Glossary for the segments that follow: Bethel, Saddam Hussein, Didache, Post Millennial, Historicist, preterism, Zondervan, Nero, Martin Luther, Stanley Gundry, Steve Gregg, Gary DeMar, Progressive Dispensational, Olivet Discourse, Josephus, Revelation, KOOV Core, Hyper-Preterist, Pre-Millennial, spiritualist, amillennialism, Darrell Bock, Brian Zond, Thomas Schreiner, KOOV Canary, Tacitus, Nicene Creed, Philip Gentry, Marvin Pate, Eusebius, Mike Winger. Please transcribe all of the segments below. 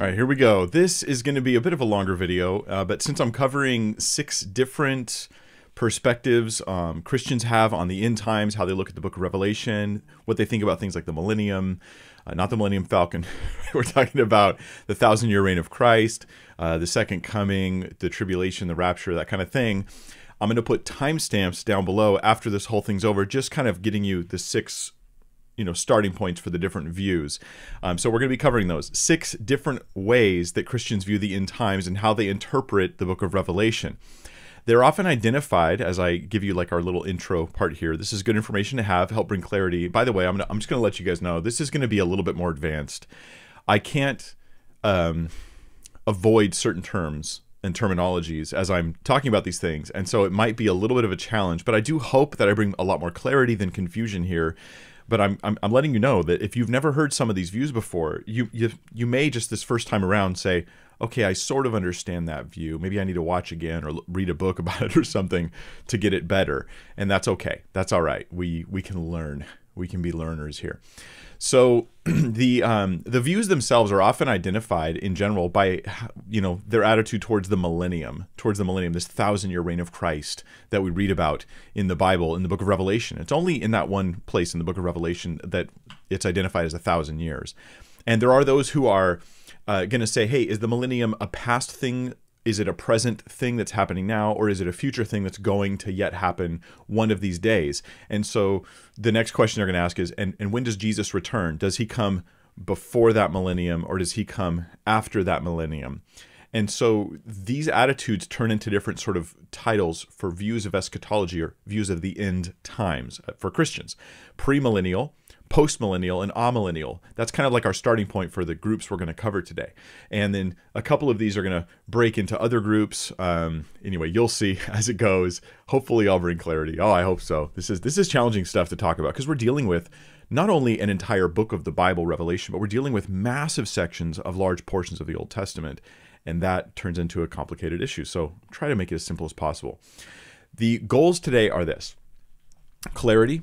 All right, here we go. This is going to be a bit of a longer video, but since I'm covering 6 different perspectives Christians have on the end times, how they look at the book of Revelation, what they think about things like the millennium, not the Millennium Falcon, we're talking about the 1,000-year reign of Christ, the second coming, the tribulation, the rapture, that kind of thing. I'm going to put timestamps down below after this whole thing's over, just kind of getting you the 6 starting points for the different views. So we're going to be covering those 6 different ways that Christians view the end times and how they interpret the book of Revelation. They're often identified, as I give you like our little intro part here. This is good information to have, help bring clarity. By the way, I'm just going to let you guys know, this is going to be a little bit more advanced. I can't avoid certain terms and terminologies as I'm talking about these things, and so it might be a little bit of a challenge, but I do hope that I bring a lot more clarity than confusion here. But I'm letting you know that if you've never heard some of these views before, you may just this first time around say, okay, I sort of understand that view. Maybe I need to watch again or read a book about it or something to get it better. And that's okay. That's all right. We can learn. We can be learners here. So the views themselves are often identified in general by their attitude towards the millennium, this 1,000-year reign of Christ that we read about in the Bible, in the book of Revelation. It's only in that one place in the book of Revelation that it's identified as 1,000 years. And there are those who are going to say, hey, is the millennium a past thing? Is it a present thing that's happening now, or is it a future thing that's going to yet happen one of these days? And so the next question they're going to ask is, and when does Jesus return? Does he come before that millennium, or does he come after that millennium? And so these attitudes turn into different sort of titles for views of eschatology or views of the end times for Christians. Pre-millennial, Post Millennial, and Amillennial. That's kind of like our starting point for the groups we're going to cover today. And then a couple of these are going to break into other groups. Anyway, you'll see as it goes. Hopefully I'll bring clarity. Oh, I hope so. This is challenging stuff to talk about because we're dealing with not only an entire book of the Bible, Revelation, but we're dealing with massive sections of large portions of the Old Testament. And that turns into a complicated issue. So try to make it as simple as possible. The goals today are this: clarity.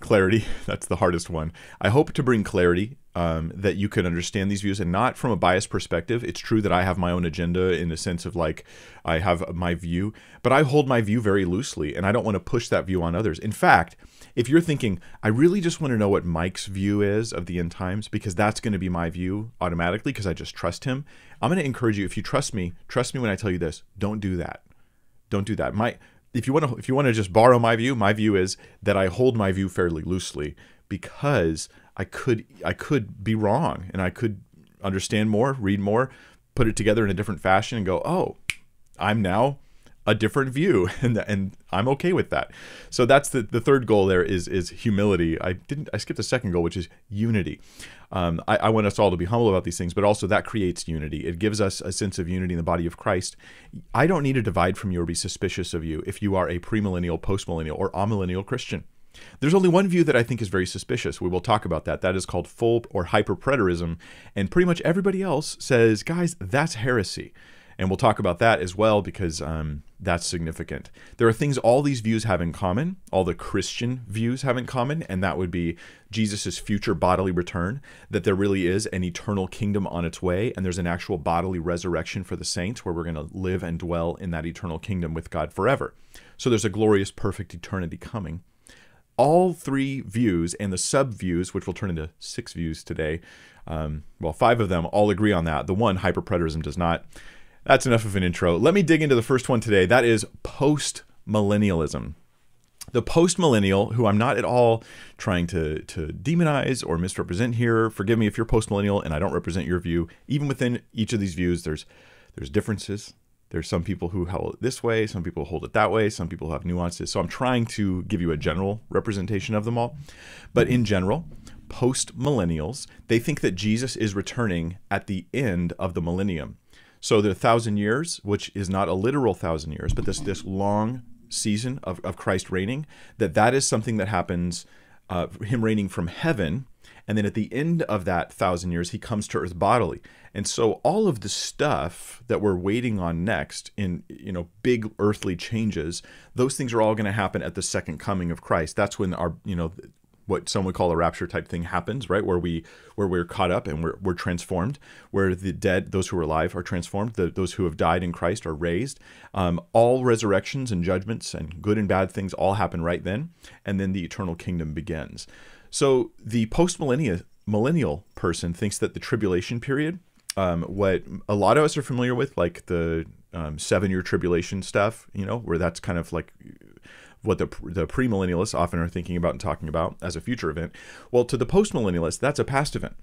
Clarity, that's the hardest one. I hope to bring clarity that you can understand these views and not from a biased perspective. It's true that I have my own agenda in the sense of like I have my view, but I hold my view very loosely and I don't want to push that view on others. In fact, if you're thinking, I really just want to know what Mike's view is of the end times because that's going to be my view automatically because I just trust him, I'm going to encourage you, if you trust me when I tell you this, don't do that. Don't do that. If you want to just borrow my view is that I hold my view fairly loosely because I could be wrong and I could understand more, read more, put it together in a different fashion and go, oh, I'm now a different view, and I'm okay with that. So that's the third goal. There is humility. I skipped the second goal, which is unity. I want us all to be humble about these things, but also that creates unity. It gives us a sense of unity in the body of Christ. I don't need to divide from you or be suspicious of you if you are a premillennial, postmillennial, or amillennial Christian. There's only one view that I think is very suspicious. We will talk about that. That is called full or hyper-preterism, and pretty much everybody else says, guys, that's heresy. And we'll talk about that as well because that's significant. There are things all these views have in common, all the Christian views have in common, and that would be Jesus's future bodily return, that there really is an eternal kingdom on its way, and there's an actual bodily resurrection for the saints where we're going to live and dwell in that eternal kingdom with God forever. So there's a glorious, perfect eternity coming. All 3 views and the sub-views, which will turn into 6 views today, well, 5 of them all agree on that. The one, hyper-preterism, does not. That's enough of an intro. Let me dig into the first one today. That is post-millennialism. The post-millennial, who I'm not at all trying to demonize or misrepresent here. Forgive me if you're post-millennial and I don't represent your view. Even within each of these views, there's differences. There's some people who hold it this way, some people hold it that way, some people have nuances. So I'm trying to give you a general representation of them all. But in general, post-millennials, they think that Jesus is returning at the end of the millennium. So the 1,000 years, which is not a literal 1,000 years, but this long season of Christ reigning, that is something that happens, him reigning from heaven. And then at the end of that 1,000 years, he comes to earth bodily. And so all of the stuff that we're waiting on next in, big earthly changes, those things are all going to happen at the second coming of Christ. That's when our, what some would call a rapture type thing happens, right? Where we're caught up and we're transformed, where the dead, those who are alive are transformed, those who have died in Christ are raised. All resurrections and judgments and good and bad things all happen right then, and then the eternal kingdom begins. So the post-millennial person thinks that the tribulation period, what a lot of us are familiar with, like the 7-year tribulation stuff, you know, where that's kind of like what the pre-millennialists often are thinking about and talking about as a future event. Well, to the post-millennialists, that's a past event.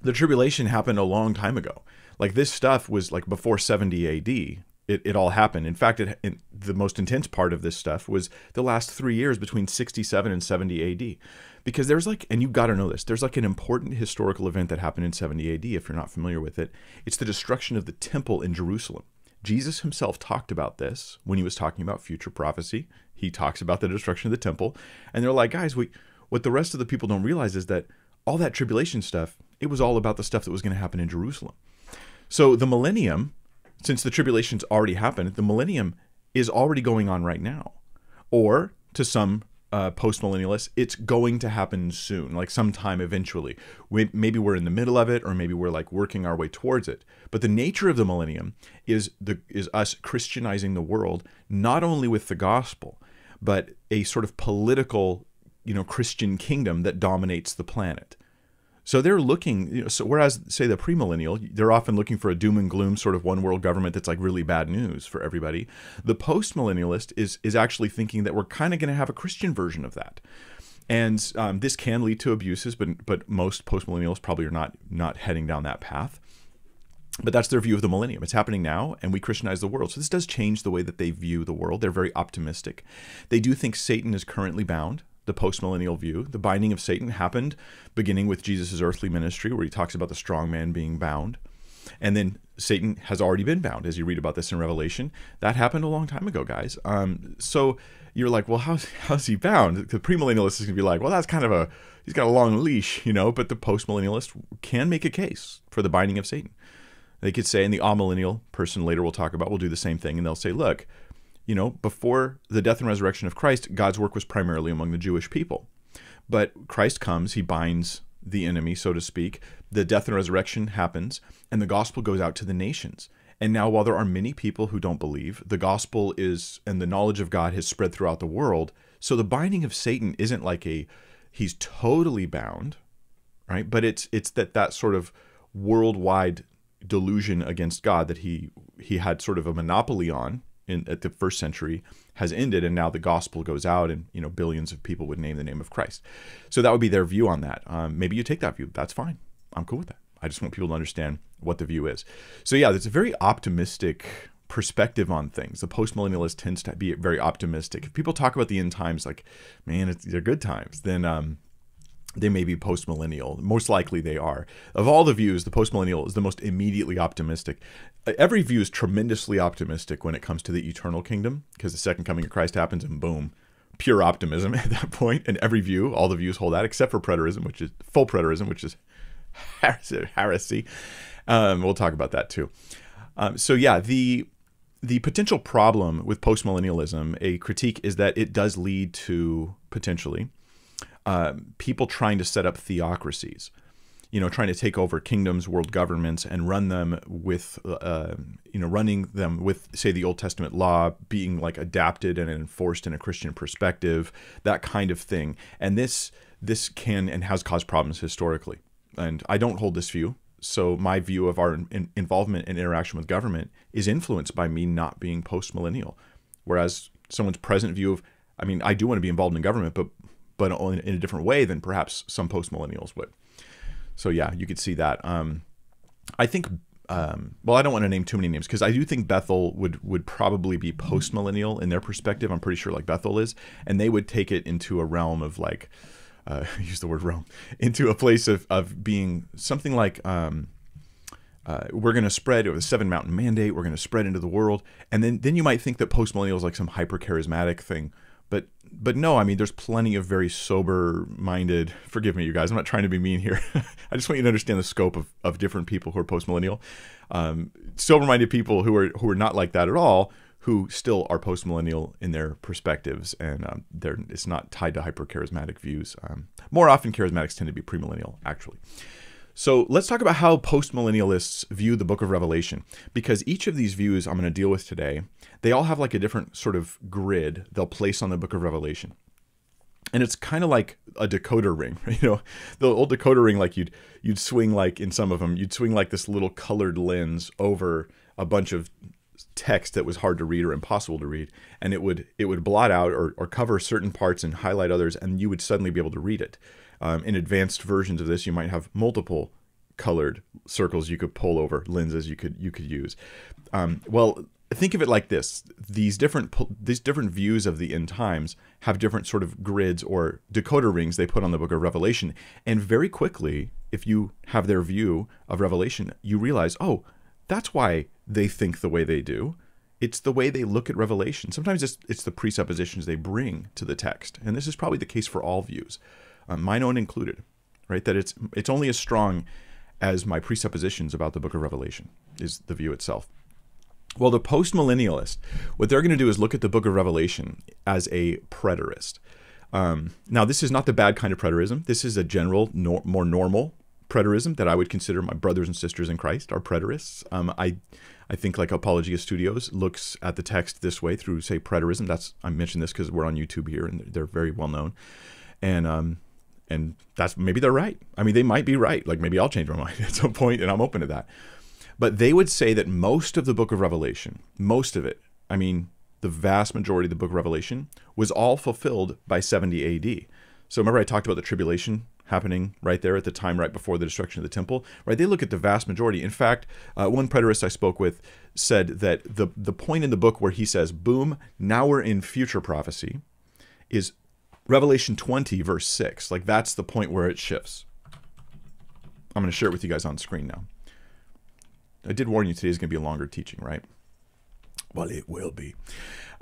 The tribulation happened a long time ago. Like this stuff was like before 70 AD. It all happened. In fact, the most intense part of this stuff was the last 3 years between 67 and 70 AD. Because there's like, and you've got to know this, there's like an important historical event that happened in 70 AD if you're not familiar with it. It's the destruction of the temple in Jerusalem. Jesus himself talked about this when he was talking about future prophecy. He talks about the destruction of the temple. And they're like, guys, what the rest of the people don't realize is that all that tribulation stuff, it was all about the stuff that was going to happen in Jerusalem. So the millennium, since the tribulation's already happened, the millennium is already going on right now. Or to some post-millennialists, it's going to happen soon, like sometime eventually. Maybe we're in the middle of it, or maybe we're like working our way towards it. But the nature of the millennium is us Christianizing the world, not only with the gospel, but a sort of political, you know, Christian kingdom that dominates the planet. So they're looking, you know, so whereas, say, the pre-millennial, they're often looking for a doom and gloom sort of one-world government that's like really bad news for everybody. The post-millennialist is actually thinking that we're kind of going to have a Christian version of that. And this can lead to abuses, but most post-millennials probably are not heading down that path. But that's their view of the millennium. It's happening now, and we Christianize the world. So this does change the way that they view the world. They're very optimistic. They do think Satan is currently bound. The post-millennial view, the binding of Satan happened beginning with Jesus' earthly ministry, where he talks about the strong man being bound. And then Satan has already been bound, as you read about this in Revelation. That happened a long time ago, guys. So you're like, well, how's he bound? The premillennialist is going to be like, well, that's kind of a, he's got a long leash, you know, but the post-millennialist can make a case for the binding of Satan. They could say, and the amillennial person later we'll talk about will do the same thing, and they'll say, look, you know, before the death and resurrection of Christ, God's work was primarily among the Jewish people. But Christ comes, he binds the enemy, so to speak. The death and resurrection happens, and the gospel goes out to the nations. And now, while there are many people who don't believe, the gospel is, and the knowledge of God has spread throughout the world. So the binding of Satan isn't like a, he's totally bound, right? But it's that sort of worldwide delusion against God that he had sort of a monopoly on at the first century has ended, and now the gospel goes out, and you know, billions of people would name the name of Christ. So that would be their view on that. Maybe you take that view. That's fine. I'm cool with that. I just want people to understand what the view is. So yeah, it's a very optimistic perspective on things. The post-millennialist tends to be very optimistic. If people talk about the end times, like, man, they're good times, then they may be post-millennial. Most likely they are. Of all the views, the post-millennial is the most immediately optimistic. Every view is tremendously optimistic when it comes to the eternal kingdom, because the second coming of Christ happens and boom, pure optimism at that point. And every view, all the views hold that, except for preterism, which is full preterism, which is heresy. We'll talk about that too. So yeah, the potential problem with post-millennialism, a critique, is that it does lead to potentially people trying to set up theocracies, you know, trying to take over kingdoms, world governments, and run them with, you know, running them with, say, the Old Testament law being like adapted and enforced in a Christian perspective, that kind of thing. And this can and has caused problems historically. And I don't hold this view. So my view of our involvement and interaction with government is influenced by me not being post-millennial. Whereas someone's present view of, I mean, I do want to be involved in government, but in a different way than perhaps some post-millennials would. So yeah, you could see that. I think, well, I don't want to name too many names, because I do think Bethel would probably be post-millennial in their perspective. I'm pretty sure like Bethel is, and they would take it into a realm of like, use the word realm, into a place of being something like, we're going to spread with the 7-mountain mandate, we're going to spread into the world. And then you might think that post-millennial is like some hyper-charismatic thing. But no, I mean, there's plenty of very sober-minded, forgive me, you guys, I'm not trying to be mean here. I just want you to understand the scope of different people who are post-millennial. Sober-minded people who are not like that at all, who still are post-millennial in their perspectives, and it's not tied to hyper-charismatic views. More often, charismatics tend to be pre-millennial, actually. So let's talk about how post-millennialists view the book of Revelation, because each of these views I'm going to deal with today, they all have like a different sort of grid they'll place on the book of Revelation. And it's kind of like a decoder ring, you know, the old decoder ring, like you'd swing like, in some of them, you'd swing like this little colored lens over a bunch of text that was hard to read or impossible to read, and it would blot out or cover certain parts and highlight others, and you would suddenly be able to read it. In advanced versions of this, you might have multiple colored circles you could pull over, lenses you could use. Well, think of it like this: these different views of the end times have different sort of grids or decoder rings they put on the book of Revelation, and very quickly, if you have their view of Revelation, you realize, oh, that's why they think the way they do. It's the way they look at Revelation. Sometimes it's the presuppositions they bring to the text, and this is probably the case for all views, mine own included, right? That it's only as strong as my presuppositions about the book of Revelation is the view itself. Well, the post-millennialist, what they're going to do is look at the book of Revelation as a preterist. Now, this is not the bad kind of preterism. This is a general, more normal preterism that I would consider my brothers and sisters in Christ are preterists. I think like Apologia Studios looks at the text this way through, say, preterism. I mentioned this because we're on YouTube here and they're very well known. And that's, maybe they're right. I mean, they might be right. Like maybe I'll change my mind at some point, and I'm open to that. But they would say that most of the book of Revelation, most of it, I mean, the vast majority of the book of Revelation was all fulfilled by 70 AD. So remember I talked about the tribulation happening right there at the time, right before the destruction of the temple, right? They look at the vast majority. In fact, one preterist I spoke with said that the point in the book where he says, boom, now we're in future prophecy is Revelation 20, verse 6. Like that's the point where it shifts. I'm going to share it with you guys on screen now. I did warn you today is going to be a longer teaching, right? Well, it will be.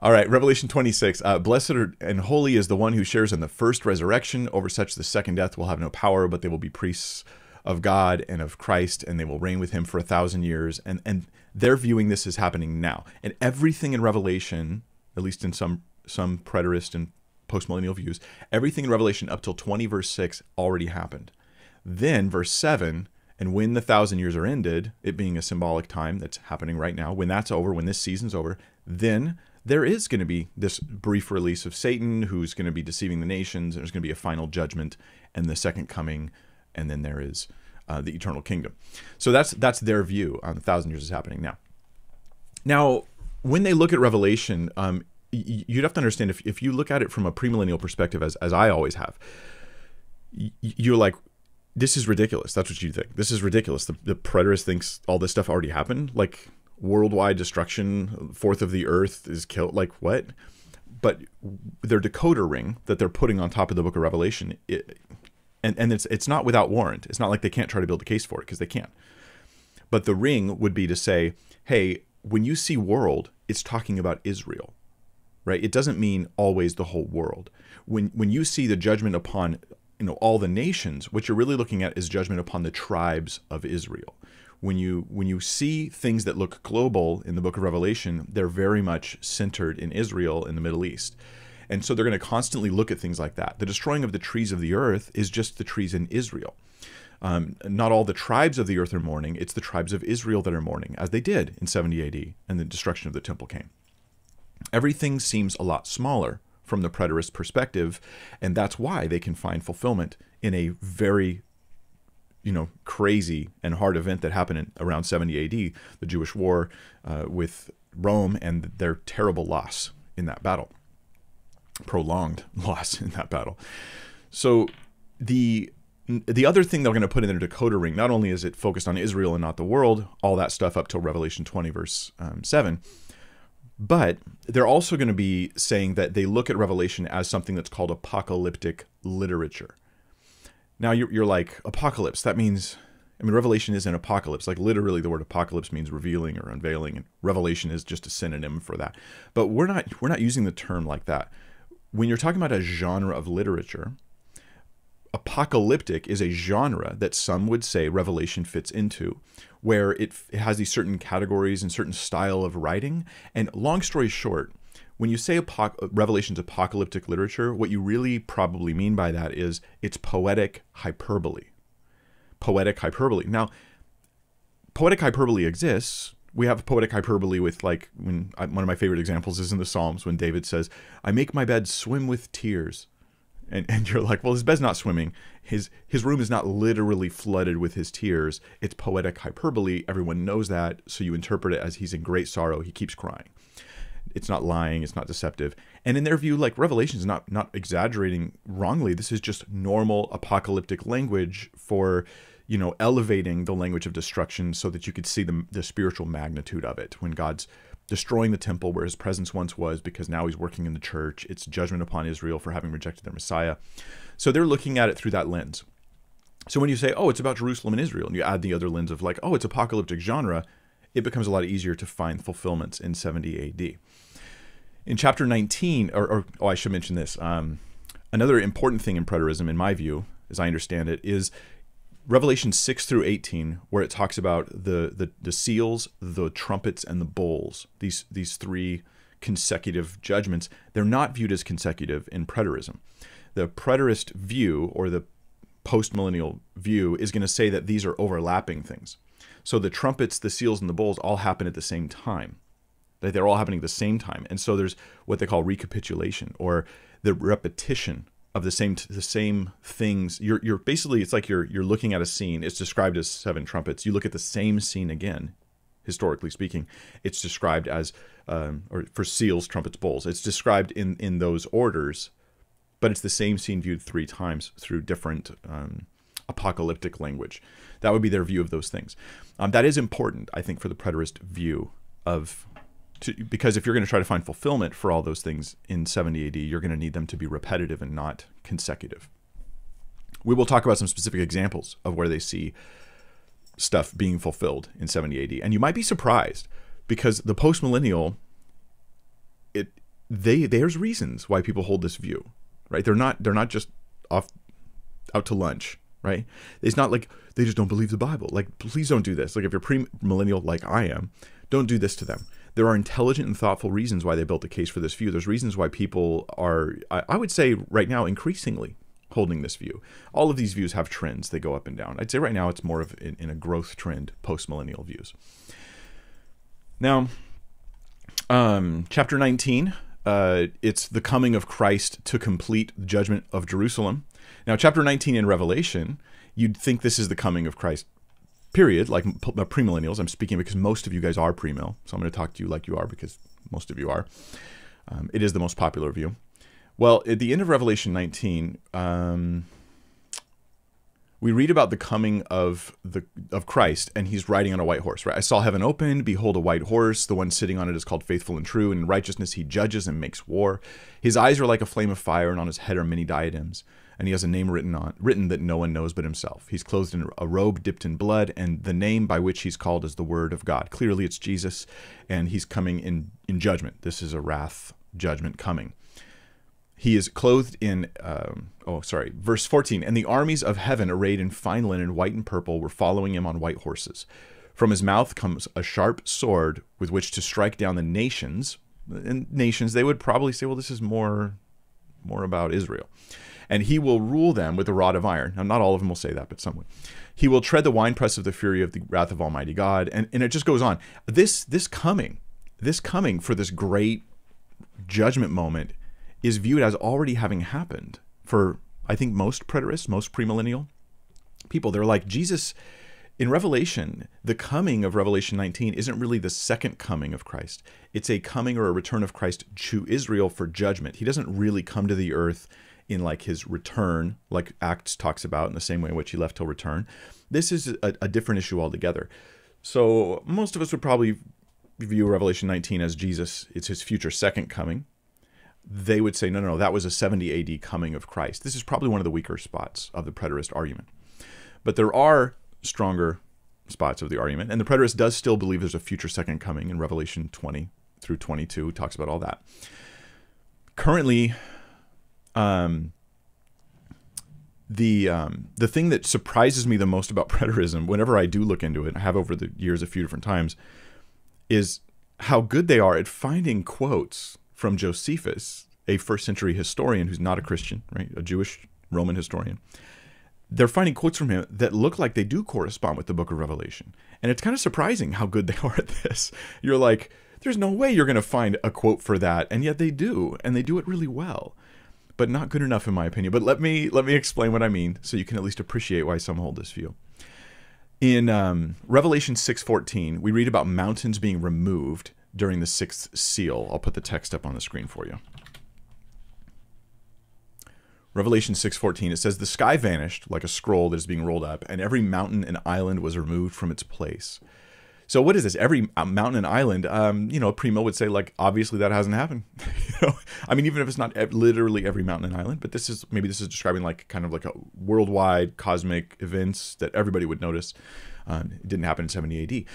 All right, Revelation 26. Blessed and holy is the one who shares in the first resurrection. Over such the second death will have no power, but they will be priests of God and of Christ, and they will reign with him for 1,000 years. And they're viewing this as happening now. And everything in Revelation, at least in some preterist and postmillennial views, everything in Revelation up till 20, verse 6 already happened. Then verse 7, and when the 1,000 years are ended, it being a symbolic time that's happening right now, when that's over, when this season's over, then there is going to be this brief release of Satan, who's going to be deceiving the nations, and there's going to be a final judgment and the second coming, and then there is the eternal kingdom. So that's their view on the 1,000 years is happening now. Now, when they look at Revelation, you'd have to understand, if you look at it from a premillennial perspective, as I always have, you're like, this is ridiculous. That's what you think. This is ridiculous. The preterist thinks all this stuff already happened. Like worldwide destruction, 1/4 of the earth is killed. Like what? But their decoder ring that they're putting on top of the book of Revelation, and it's not without warrant. It's not like they can't try to build a case for it, because they can't. But the ring would be to say, hey, when you see world, it's talking about Israel, right? It doesn't mean always the whole world. When you see the judgment upon all the nations, what you're really looking at is judgment upon the tribes of Israel. When you see things that look global in the book of Revelation, they're very much centered in Israel, in the Middle East. And so they're going to constantly look at things like that. The destroying of the trees of the earth is just the trees in Israel. Not all the tribes of the earth are mourning. It's the tribes of Israel that are mourning, as they did in 70 AD and the destruction of the temple came. Everything seems a lot smaller from the preterist perspective, and that's why they can find fulfillment in a very, crazy and hard event that happened around 70 AD, the Jewish war with Rome, and their terrible loss in that battle, prolonged loss in that battle. So the other thing they're going to put in their decoder ring, not only is it focused on Israel and not the world, all that stuff up till Revelation 20, verse 7, but they're also going to be saying that they look at Revelation as something that's called apocalyptic literature. Now you're like, apocalypse, that means, I mean, Revelation is an apocalypse. Like literally the word apocalypse means revealing or unveiling, and Revelation is just a synonym for that. But we're not using the term like that. When you're talking about a genre of literature, apocalyptic is a genre that some would say Revelation fits into, where it has these certain categories and certain style of writing. And long story short, when you say Revelation's apocalyptic literature, what you really probably mean by that is it's poetic hyperbole. Poetic hyperbole. Now, poetic hyperbole exists. We have poetic hyperbole with, like, when one of my favorite examples is in the Psalms when David says, "I make my bed swim with tears." And you're like, well, his bed's not swimming. His room is not literally flooded with his tears. It's poetic hyperbole. Everyone knows that. So you interpret it as he's in great sorrow. He keeps crying. It's not lying. It's not deceptive. And in their view, like, Revelation is not exaggerating wrongly. This is just normal apocalyptic language for, you know, elevating the language of destruction so that you could see the spiritual magnitude of it when God's destroying the temple where his presence once was, because now he's working in the church. It's judgment upon Israel for having rejected their Messiah. So they're looking at it through that lens. So when you say, oh, it's about Jerusalem and Israel, and you add the other lens of, like, oh, it's apocalyptic genre, it becomes a lot easier to find fulfillments in 70 AD. In chapter 19, oh, I should mention this. Another important thing in preterism, in my view, as I understand it, is Revelation 6 through 18, where it talks about the seals, the trumpets, and the bowls, these three consecutive judgments. They're not viewed as consecutive in preterism. The preterist view, or the post-millennial view, is going to say that these are overlapping things. So the trumpets, the seals, and the bowls all happen at the same time. They're all happening at the same time. And so there's what they call recapitulation, or the repetition of the same things. You're basically, it's like you're looking at a scene. It's described as seven trumpets. You look at the same scene again. Historically speaking, it's described as or for seals, trumpets, bowls. It's described in those orders, but it's the same scene viewed three times through different apocalyptic language. That would be their view of those things. That is important, I think, for the preterist view of. Because if you're going to try to find fulfillment for all those things in 70 AD, you're going to need them to be repetitive and not consecutive. We will talk about some specific examples of where they see stuff being fulfilled in 70 AD. And you might be surprised, because the post-millennial, there's reasons why people hold this view, right? They're not just out to lunch, right? It's not like they just don't believe the Bible. Like, please don't do this. Like, if you're pre-millennial like I am, don't do this to them. There are intelligent and thoughtful reasons why they built the case for this view. There's reasons why people are, I would say right now, increasingly holding this view. All of these views have trends. They go up and down. I'd say right now it's more of in a growth trend, post-millennial views. Now, chapter 19, it's the coming of Christ to complete the judgment of Jerusalem. Now, chapter 19 in Revelation, you'd think this is the coming of Christ, period, like premillennials. I'm speaking because most of you guys are premill, so I'm going to talk to you like you are because most of you are. It is the most popular view. Well, at the end of Revelation 19, we read about the coming of Christ, and he's riding on a white horse, right? I saw heaven open, behold a white horse. The one sitting on it is called Faithful and True, and in righteousness he judges and makes war. His eyes are like a flame of fire, and on his head are many diadems. And he has a name written that no one knows but himself. He's clothed in a robe dipped in blood, and the name by which he's called is the Word of God. Clearly, it's Jesus, and he's coming in judgment. This is a wrath judgment coming. He is clothed in, verse 14. And the armies of heaven, arrayed in fine linen, white and purple, were following him on white horses. From his mouth comes a sharp sword with which to strike down the nations. And nations, they would probably say, well, this is more about Israel. And he will rule them with a rod of iron. Now, not all of them will say that, but some would. He will tread the winepress of the fury of the wrath of Almighty God. And it just goes on. This coming for this great judgment moment is viewed as already having happened for, I think, most preterists, most premillennial people. They're like, Jesus, in Revelation, the coming of Revelation 19 isn't really the second coming of Christ. It's a coming or a return of Christ to Israel for judgment. He doesn't really come to the earth in like his return, like Acts talks about, in the same way in which he left till return. This is a different issue altogether. So most of us would probably view Revelation 19 as Jesus, it's his future second coming. They would say, no, that was a 70 AD coming of Christ. This is probably one of the weaker spots of the preterist argument. But there are stronger spots of the argument, and the preterist does still believe there's a future second coming in Revelation 20 through 22, talks about all that. Currently, The thing that surprises me the most about preterism, whenever I do look into it, I have over the years a few different times, is how good they are at finding quotes from Josephus, a first century historian who's not a Christian, right? A Jewish Roman historian. They're finding quotes from him that look like they do correspond with the book of Revelation. And it's kind of surprising how good they are at this. You're like, there's no way you're going to find a quote for that. And yet they do, and they do it really well. But not good enough in my opinion. But let me explain what I mean so you can at least appreciate why some hold this view. In Revelation 6:14, we read about mountains being removed during the sixth seal. I'll put the text up on the screen for you. Revelation 6:14, it says, "The sky vanished like a scroll that is being rolled up, and every mountain and island was removed from its place." So what is this? Every mountain and island, you know, Primo would say, like, obviously that hasn't happened. You know? I mean, even if it's not literally every mountain and island, but this is, maybe this is describing like kind of like a worldwide cosmic events that everybody would notice. It didn't happen in 70 AD.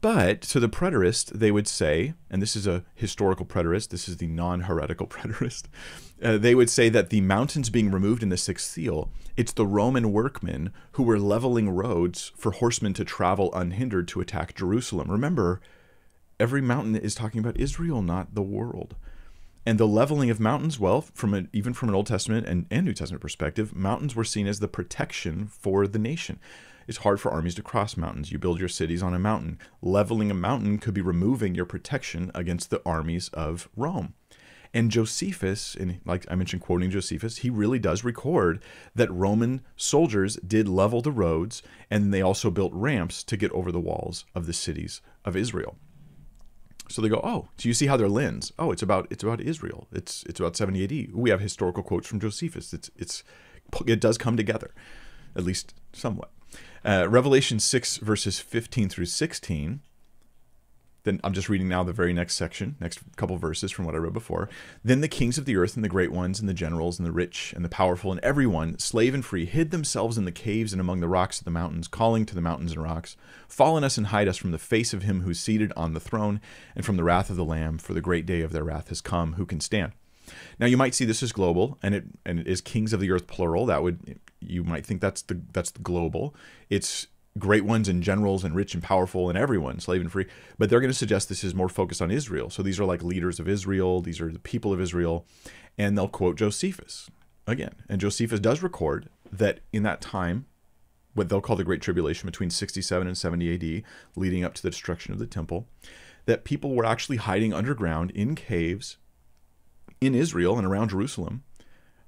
But to the preterist, they would say, and this is a historical preterist, this is the non-heretical preterist, they would say that the mountains being removed in the sixth seal, it's the Roman workmen who were leveling roads for horsemen to travel unhindered to attack Jerusalem. Remember, every mountain is talking about Israel, not the world. And the leveling of mountains, well, even from an Old Testament and New Testament perspective, mountains were seen as the protection for the nation. It's hard for armies to cross mountains. You build your cities on a mountain. Leveling a mountain could be removing your protection against the armies of Rome. And Josephus, and like I mentioned quoting Josephus, he really does record that Roman soldiers did level the roads, and they also built ramps to get over the walls of the cities of Israel. So they go, oh, so you see how their lens, oh, it's about Israel. It's about 70 AD. We have historical quotes from Josephus. It does come together, at least somewhat. Revelation 6, verses 15 through 16. Then I'm just reading now the very next section, next couple verses from what I read before. "Then the kings of the earth and the great ones and the generals and the rich and the powerful and everyone, slave and free, hid themselves in the caves and among the rocks of the mountains, calling to the mountains and rocks, 'Fall on us and hide us from the face of him who is seated on the throne and from the wrath of the Lamb, for the great day of their wrath has come. Who can stand?'" Now you might see this is global, and it is kings of the earth plural. That would, you might think that's the global. It's great ones and generals and rich and powerful and everyone, slave and free. But they're going to suggest this is more focused on Israel. So these are like leaders of Israel. These are the people of Israel. And they'll quote Josephus again. And Josephus does record that in that time, what they'll call the Great Tribulation between 67 and 70 AD, leading up to the destruction of the temple, that people were actually hiding underground in caves in Israel and around Jerusalem,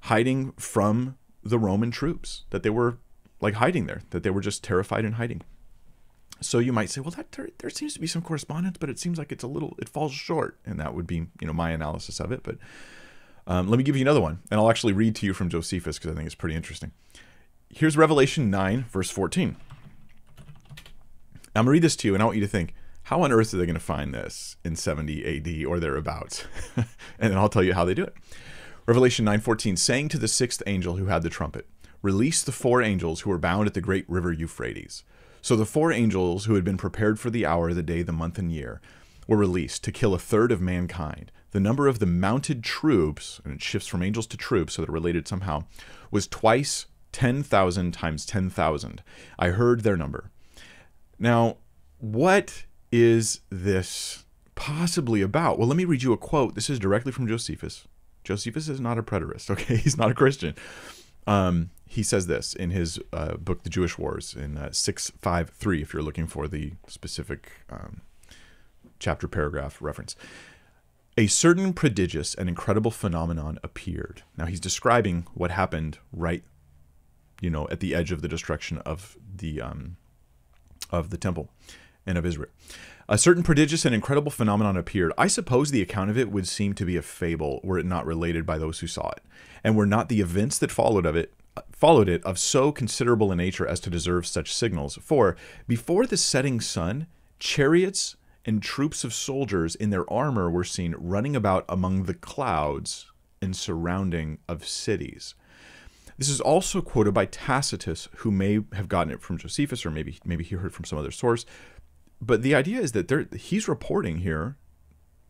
hiding from the Roman troops, that they were like hiding there, that they were just terrified and hiding. So you might say, well, that there seems to be some correspondence, but it seems like it's a little, it falls short. And that would be, you know, my analysis of it. But let me give you another one, and I'll actually read to you from Josephus because I think it's pretty interesting. Here's Revelation 9, verse 14. I'm gonna read this to you, and I want you to think, how on earth are they gonna find this in 70 AD or thereabouts? And then I'll tell you how they do it. Revelation 9:14, "Saying to the sixth angel who had the trumpet, 'Release the four angels who were bound at the great river Euphrates.' So the four angels who had been prepared for the hour, the day, the month, and year were released to kill a third of mankind. The number of the mounted troops," and it shifts from angels to troops, so they're related somehow, "was twice 10,000 times 10,000. I heard their number." Now, what is this possibly about? Well, let me read you a quote. This is directly from Josephus. Josephus is not a preterist, okay? He's not a Christian. He says this in his book, The Jewish Wars, in 653, if you're looking for the specific chapter paragraph reference. "A certain prodigious and incredible phenomenon appeared." Now he's describing what happened right, you know, at the edge of the destruction of the temple and of Israel. "A certain prodigious and incredible phenomenon appeared. I suppose the account of it would seem to be a fable were it not related by those who saw it, and were not the events that followed it of so considerable a nature as to deserve such signals. For before the setting sun, chariots and troops of soldiers in their armor were seen running about among the clouds and surrounding of cities." This is also quoted by Tacitus, who may have gotten it from Josephus, or maybe he heard from some other source. But the idea is that he's reporting here.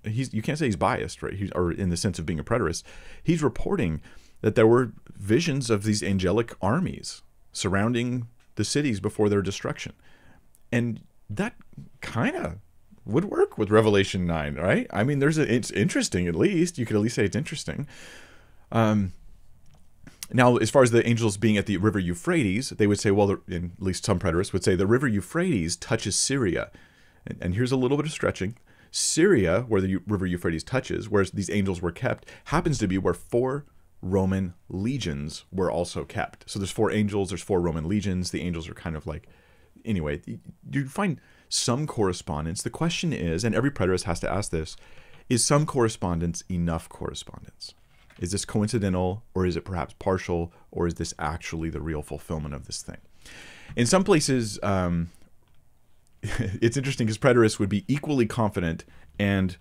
You can't say he's biased, right? Or in the sense of being a preterist, he's reporting that there were visions of these angelic armies surrounding the cities before their destruction. And that kind of would work with Revelation 9, right? I mean, there's a, it's interesting, at least. You could at least say it's interesting. Now, as far as the angels being at the river Euphrates, they would say, well, and at least some preterists would say, the river Euphrates touches Syria. And here's a little bit of stretching. Syria, where the river Euphrates touches, where these angels were kept, happens to be where 4 Roman legions were also kept. So there's 4 angels, there's 4 Roman legions. The angels are kind of like... Anyway, you find some correspondence. The question is, and every preterist has to ask this, is some correspondence enough correspondence? Is this coincidental, or is it perhaps partial, or is this actually the real fulfillment of this thing? In some places, it's interesting because preterists would be equally confident, and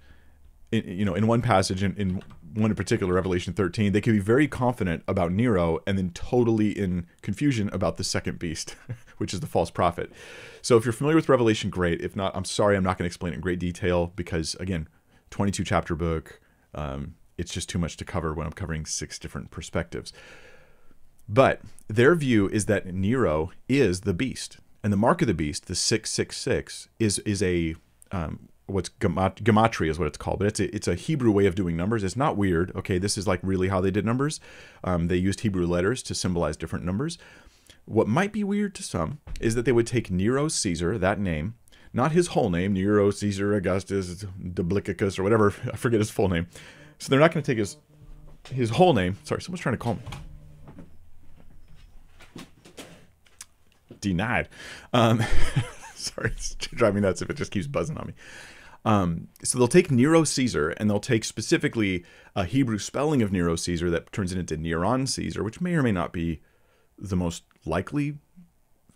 in one passage, in one in particular, Revelation 13, they could be very confident about Nero and then totally in confusion about the second beast, which is the false prophet. So if you're familiar with Revelation, great. If not, I'm sorry, I'm not going to explain it in great detail because, again, 22-chapter book, it's just too much to cover when I'm covering 6 different perspectives. But their view is that Nero is the beast. And the mark of the beast, the 666, is a... what's gematria is what it's called, but it's a Hebrew way of doing numbers. It's not weird. Okay, this is like really how they did numbers. They used Hebrew letters to symbolize different numbers. What might be weird to some is that they would take Nero Caesar, that name, not his whole name, Nero Caesar Augustus Duplicicus or whatever. I forget his full name. So they're not going to take his whole name. Sorry, someone's trying to call me. Denied. Sorry, it's driving me nuts if it just keeps buzzing on me. So they'll take Nero Caesar, and they'll take specifically a Hebrew spelling of Nero Caesar that turns it into Neron Caesar, which may or may not be the most likely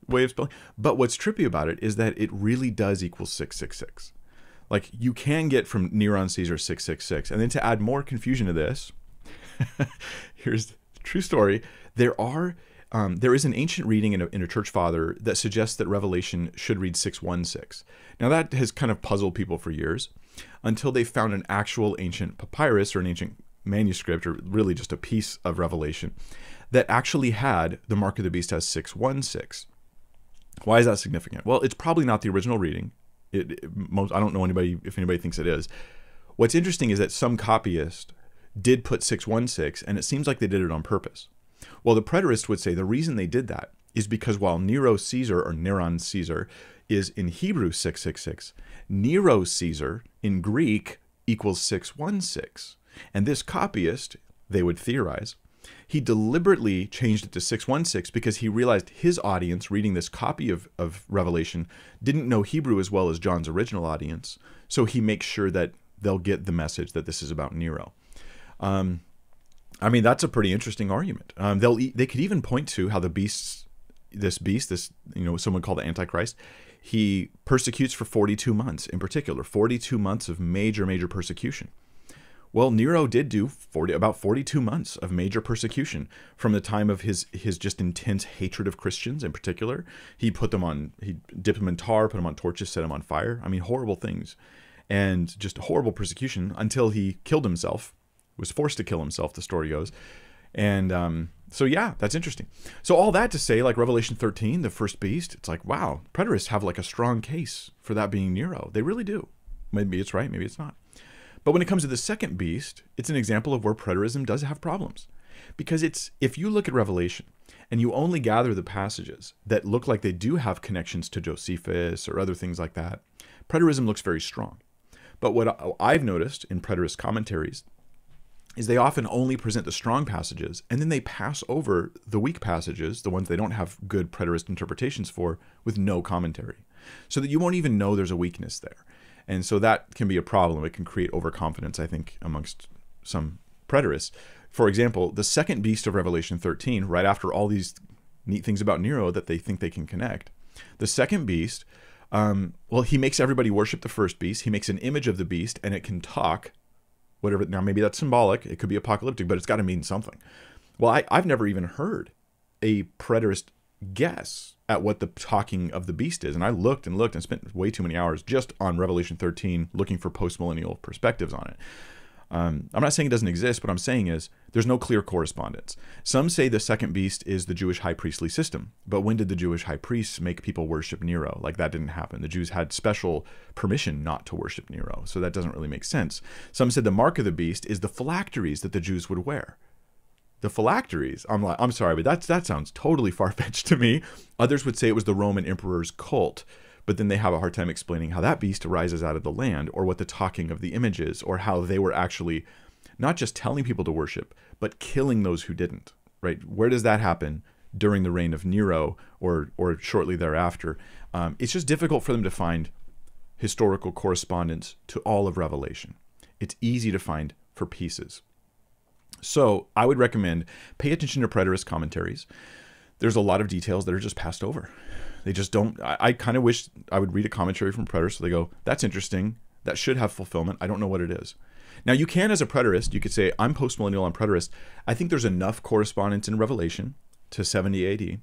way of spelling. But what's trippy about it is that it really does equal 666. Like, you can get from Neron Caesar 666. And then to add more confusion to this, here's the true story. There is an ancient reading in a church father that suggests that Revelation should read 616. Now, that has kind of puzzled people for years until they found an actual ancient papyrus or an ancient manuscript, or really just a piece of Revelation, that actually had the mark of the beast as 616. Why is that significant? Well, it's probably not the original reading. I don't know anybody, if anybody thinks it is. What's interesting is that some copyist did put 616, and it seems like they did it on purpose. Well, the preterists would say the reason they did that is because while Nero Caesar, or Neron Caesar, is in Hebrew 666, Nero Caesar in Greek equals 616. And this copyist, they would theorize, he deliberately changed it to 616 because he realized his audience reading this copy of Revelation didn't know Hebrew as well as John's original audience. So he makes sure that they'll get the message that this is about Nero. I mean, that's a pretty interesting argument. They could even point to how the beast, this, someone called the Antichrist, he persecutes for 42 months in particular, 42 months of major, major persecution. Well, Nero did do about 42 months of major persecution from the time of his just intense hatred of Christians in particular. He dipped them in tar, put them on torches, set them on fire. I mean, horrible things, and just horrible persecution until he killed himself. Was forced to kill himself, the story goes. And so, yeah, that's interesting. So all that to say, like Revelation 13, the first beast, it's like, wow, preterists have like a strong case for that being Nero. They really do. Maybe it's right, maybe it's not. But when it comes to the second beast, it's an example of where preterism does have problems. Because if you look at Revelation and you only gather the passages that look like they do have connections to Josephus or other things like that, preterism looks very strong. But what I've noticed in preterist commentaries is they often only present the strong passages, and then they pass over the weak passages, the ones they don't have good preterist interpretations for, with no commentary. So that you won't even know there's a weakness there. And so that can be a problem. It can create overconfidence, I think, amongst some preterists. For example, the second beast of Revelation 13, right after all these neat things about Nero that they think they can connect, the second beast, well, he makes everybody worship the first beast. He makes an image of the beast, and it can talk. Whatever. Now, maybe that's symbolic. It could be apocalyptic, but it's got to mean something. Well, I've never even heard a preterist guess at what the talking of the beast is. And I looked and looked and spent way too many hours just on Revelation 13 looking for post-millennial perspectives on it. I'm not saying it doesn't exist. What I'm saying is there's no clear correspondence. Some say the second beast is the Jewish high priestly system. But when did the Jewish high priests make people worship Nero? Like, that didn't happen. The Jews had special permission not to worship Nero. So that doesn't really make sense. Some said the mark of the beast is the phylacteries that the Jews would wear. The phylacteries, I'm like, I'm sorry, but that sounds totally far-fetched to me. Others would say it was the Roman emperor's cult. But then they have a hard time explaining how that beast arises out of the land, or what the talking of the image is, or how they were actually not just telling people to worship, but killing those who didn't, right? Where does that happen? During the reign of Nero, or shortly thereafter? It's just difficult for them to find historical correspondence to all of Revelation. It's easy to find for pieces. So I would recommend pay attention to preterist commentaries. There's a lot of details that are just passed over. They just don't, I kind of wish I would read a commentary from a preterist. So they go, that's interesting. That should have fulfillment. I don't know what it is. Now, you can, as a preterist, you could say, I'm postmillennial, I'm preterist. I think there's enough correspondence in Revelation to 70 AD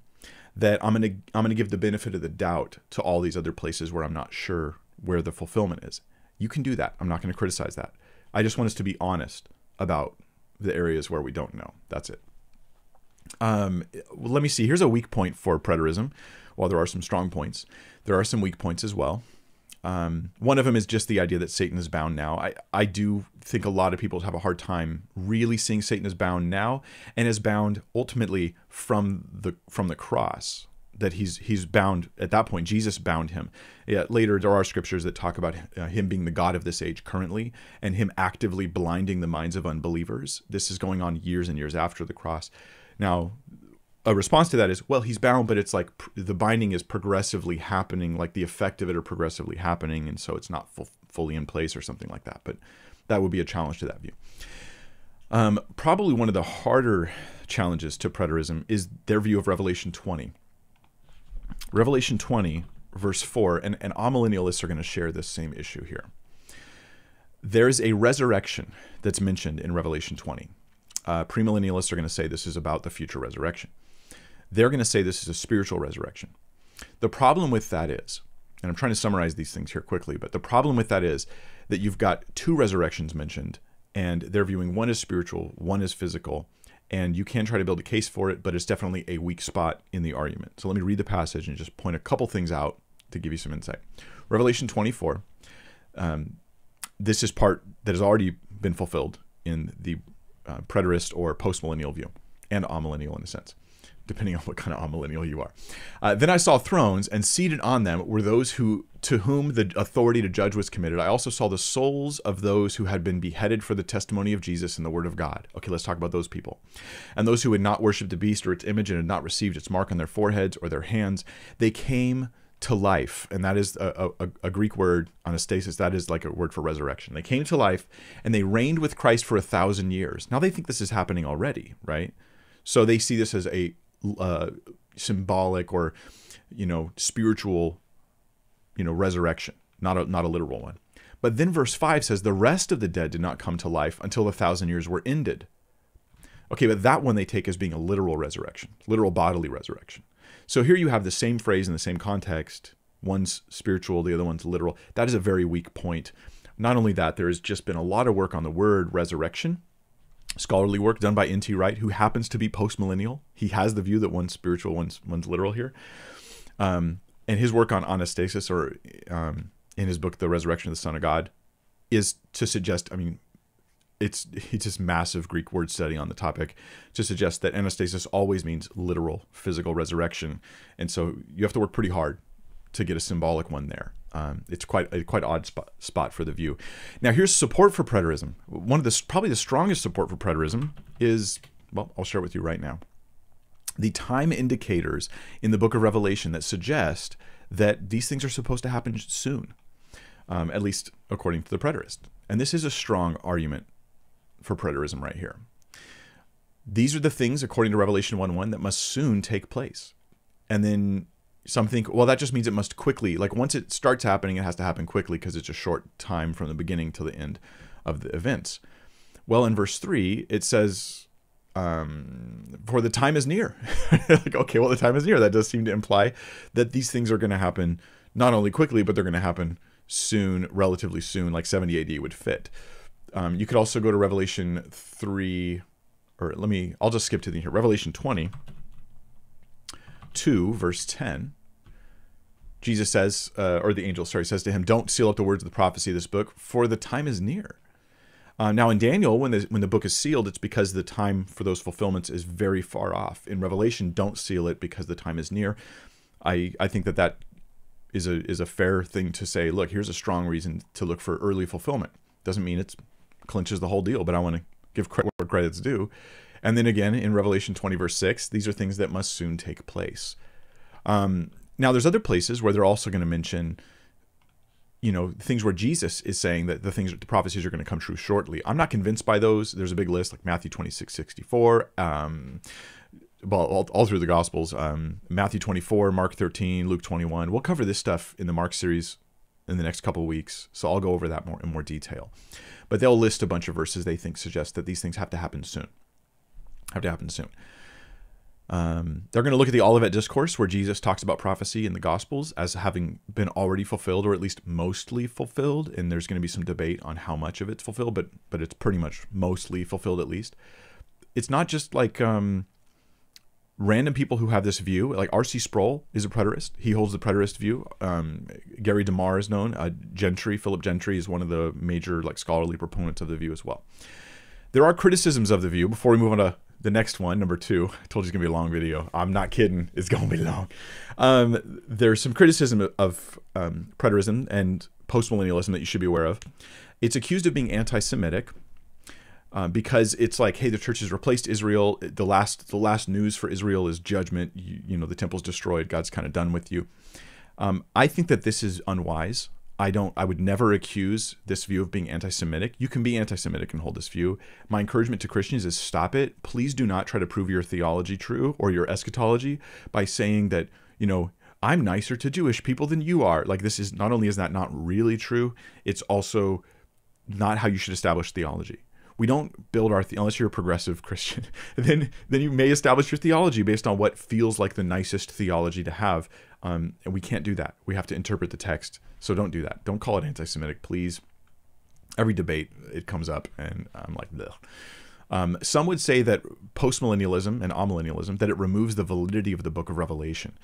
that I'm going to give the benefit of the doubt to all these other places where I'm not sure where the fulfillment is. You can do that. I'm not going to criticize that. I just want us to be honest about the areas where we don't know. That's it. Let me see. Here's a weak point for preterism. While there are some strong points, there are some weak points as well. One of them is just the idea that Satan is bound now. I do think a lot of people have a hard time really seeing Satan as bound now, and as bound ultimately from the cross. That he's bound at that point. Jesus bound him. Yeah, later there are scriptures that talk about him being the God of this age currently, and him actively blinding the minds of unbelievers. This is going on years and years after the cross. Now, a response to that is, well, he's bound, but it's like the binding is progressively happening, like the effect of it are progressively happening, and so it's not fully in place or something like that. But that would be a challenge to that view. Probably one of the harder challenges to preterism is their view of Revelation 20. Revelation 20, verse 4, and amillennialists are going to share this same issue here. There is a resurrection that's mentioned in Revelation 20. Pre-millennialists are going to say this is about the future resurrection. They're going to say this is a spiritual resurrection. The problem with that is, and I'm trying to summarize these things here quickly, but the problem with that is that you've got two resurrections mentioned, and they're viewing one as spiritual, one as physical, and you can try to build a case for it, but it's definitely a weak spot in the argument. So let me read the passage and just point a couple things out to give you some insight. Revelation 24, this is part that has already been fulfilled in the preterist or postmillennial view, and amillennial in a sense, depending on what kind of amillennial you are. Then I saw thrones, and seated on them were those to whom the authority to judge was committed. I also saw the souls of those who had been beheaded for the testimony of Jesus and the word of God. Okay, let's talk about those people. And those who had not worshipped the beast or its image and had not received its mark on their foreheads or their hands, they came to life. And that is a Greek word, anastasis. That is like a word for resurrection. They came to life, and they reigned with Christ for 1,000 years. Now they think this is happening already, right? So they see this as a symbolic or, you know, spiritual, you know, resurrection, not a literal one. But then verse 5 says the rest of the dead did not come to life until the 1,000 years were ended. Okay, but that one they take as being a literal resurrection, literal bodily resurrection. So here you have the same phrase in the same context. One's spiritual, the other one's literal. That is a very weak point. Not only that, there has just been a lot of work on the word resurrection, scholarly work done by N.T. Wright, who happens to be postmillennial. He has the view that one's spiritual, one's literal here. And his work on anastasis, or in his book, The Resurrection of the Son of God, is to suggest, I mean, it's just massive Greek word study on the topic to suggest that anastasis always means literal, physical resurrection. And so you have to work pretty hard to get a symbolic one there. It's quite odd spot for the view. Now, here's support for preterism. One of the, probably the strongest support for preterism is, well, I'll share it with you right now. The time indicators in the book of Revelation that suggest that these things are supposed to happen soon, at least according to the preterist. And this is a strong argument for preterism right here. These are the things, according to Revelation 1:1, that must soon take place. And then some think, well, that just means it must quickly, like once it starts happening, it has to happen quickly because it's a short time from the beginning till the end of the events. Well, in verse 3, it says, for the time is near. Like, okay, well, the time is near. That does seem to imply that these things are going to happen not only quickly, but they're going to happen soon, relatively soon, like 70 AD would fit. You could also go to Revelation 3, or I'll just skip to the end here. Revelation 22, verse 10. Jesus says, or the angel, sorry, says to him, "Don't seal up the words of the prophecy of this book, for the time is near." Now in Daniel, when the book is sealed, it's because the time for those fulfillments is very far off. In Revelation, don't seal it because the time is near. I think that that is a fair thing to say. Look, here's a strong reason to look for early fulfillment. Doesn't mean it clinches the whole deal, but I want to give credit where credit's due. And then again, in Revelation 20, verse 6, these are things that must soon take place. Now, there's other places where they're also going to mention, you know, things where Jesus is saying that the prophecies are going to come true shortly. I'm not convinced by those. There's a big list like Matthew 26:64, well, all through the Gospels, Matthew 24, Mark 13, Luke 21. We'll cover this stuff in the Mark series in the next couple of weeks, so I'll go over that in more detail. But they'll list a bunch of verses they think suggest that these things have to happen soon. They're going to look at the Olivet Discourse, where Jesus talks about prophecy in the Gospels as having been already fulfilled, or at least mostly fulfilled. And there's going to be some debate on how much of it's fulfilled, but it's pretty much mostly fulfilled at least. It's not just like random people who have this view. Like R.C. Sproul is a preterist. He holds the preterist view. Gary DeMar is known. Gentry, Philip Gentry, is one of the major scholarly proponents of the view as well. There are criticisms of the view. Before we move on to the next one, number 2, I told you it's gonna be a long video. I'm not kidding, it's gonna be long. There's some criticism of preterism and postmillennialism that you should be aware of. It's accused of being anti-Semitic because it's like, hey, the church has replaced Israel. The last news for Israel is judgment. You know, the temple's destroyed. God's kind of done with you. I think that this is unwise. I would never accuse this view of being anti-Semitic. You can be anti-Semitic and hold this view. My encouragement to Christians is stop it. Please do not try to prove your theology true or your eschatology by saying that, you know, I'm nicer to Jewish people than you are. Like, this is not only is that not really true, it's also not how you should establish theology. We don't build our theology, unless you're a progressive Christian. then you may establish your theology based on what feels like the nicest theology to have. And we can't do that. We have to interpret the text. So don't do that. Don't call it anti-Semitic, please. Every debate, it comes up, and I'm like, bleh. Some would say that postmillennialism and amillennialism, that it removes the validity of the book of Revelation,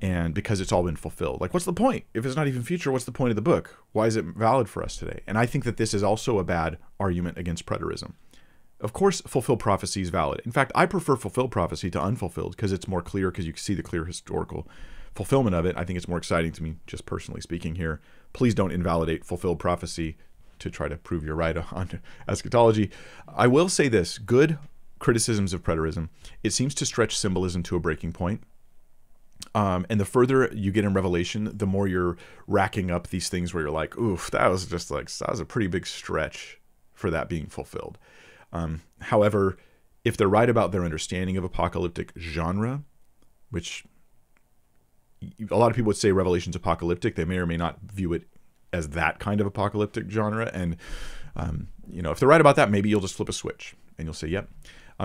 and because it's all been fulfilled. Like, what's the point? If it's not even future, what's the point of the book? Why is it valid for us today? And I think that this is also a bad argument against preterism. Of course, fulfilled prophecy is valid. In fact, I prefer fulfilled prophecy to unfulfilled because it's more clear, because you can see the clear historical fulfillment of it. I think it's more exciting to me, just personally speaking here. Please don't invalidate fulfilled prophecy to try to prove you're right on eschatology. I will say this: good criticisms of preterism, it seems to stretch symbolism to a breaking point. And the further you get in Revelation, the more you're racking up these things where you're like, oof, that was a pretty big stretch for that being fulfilled. However, if they're right about their understanding of apocalyptic genre, which a lot of people would say Revelation's apocalyptic, they may or may not view it as that kind of apocalyptic genre. And, you know, if they're right about that, maybe you'll just flip a switch and you'll say, yep.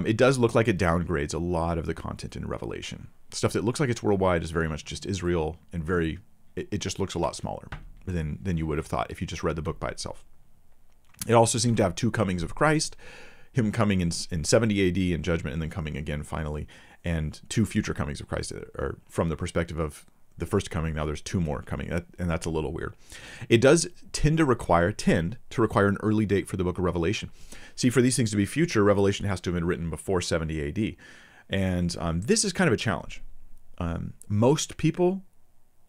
It does look like it downgrades a lot of the content in Revelation. Stuff that looks like it's worldwide is very much just Israel, and it just looks a lot smaller than you would have thought if you just read the book by itself. It also seemed to have two comings of Christ, him coming in 70 AD in judgment, and then coming again finally, and two future comings of Christ are from the perspective of the first coming. Now there's two more coming, and that's a little weird. It does tend to require an early date for the book of Revelation. See, for these things to be future, Revelation has to have been written before 70 AD. And this is kind of a challenge. Most people,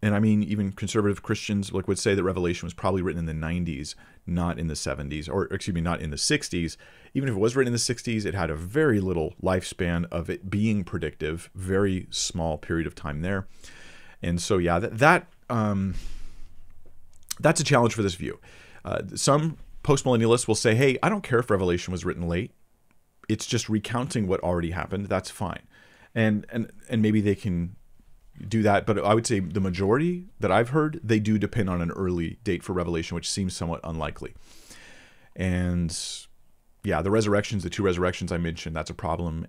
and I mean even conservative Christians, would say that Revelation was probably written in the 90s, not in the 70s, or excuse me, not in the 60s. Even if it was written in the 60s, it had a very little lifespan of it being predictive, very small period of time there. And so, yeah, that's a challenge for this view. Some postmillennialists will say, hey, I don't care if Revelation was written late. It's just recounting what already happened. That's fine. And maybe they can do that. But I would say the majority that I've heard, they do depend on an early date for Revelation, which seems somewhat unlikely. And yeah, the resurrections, the two resurrections I mentioned, that's a problem.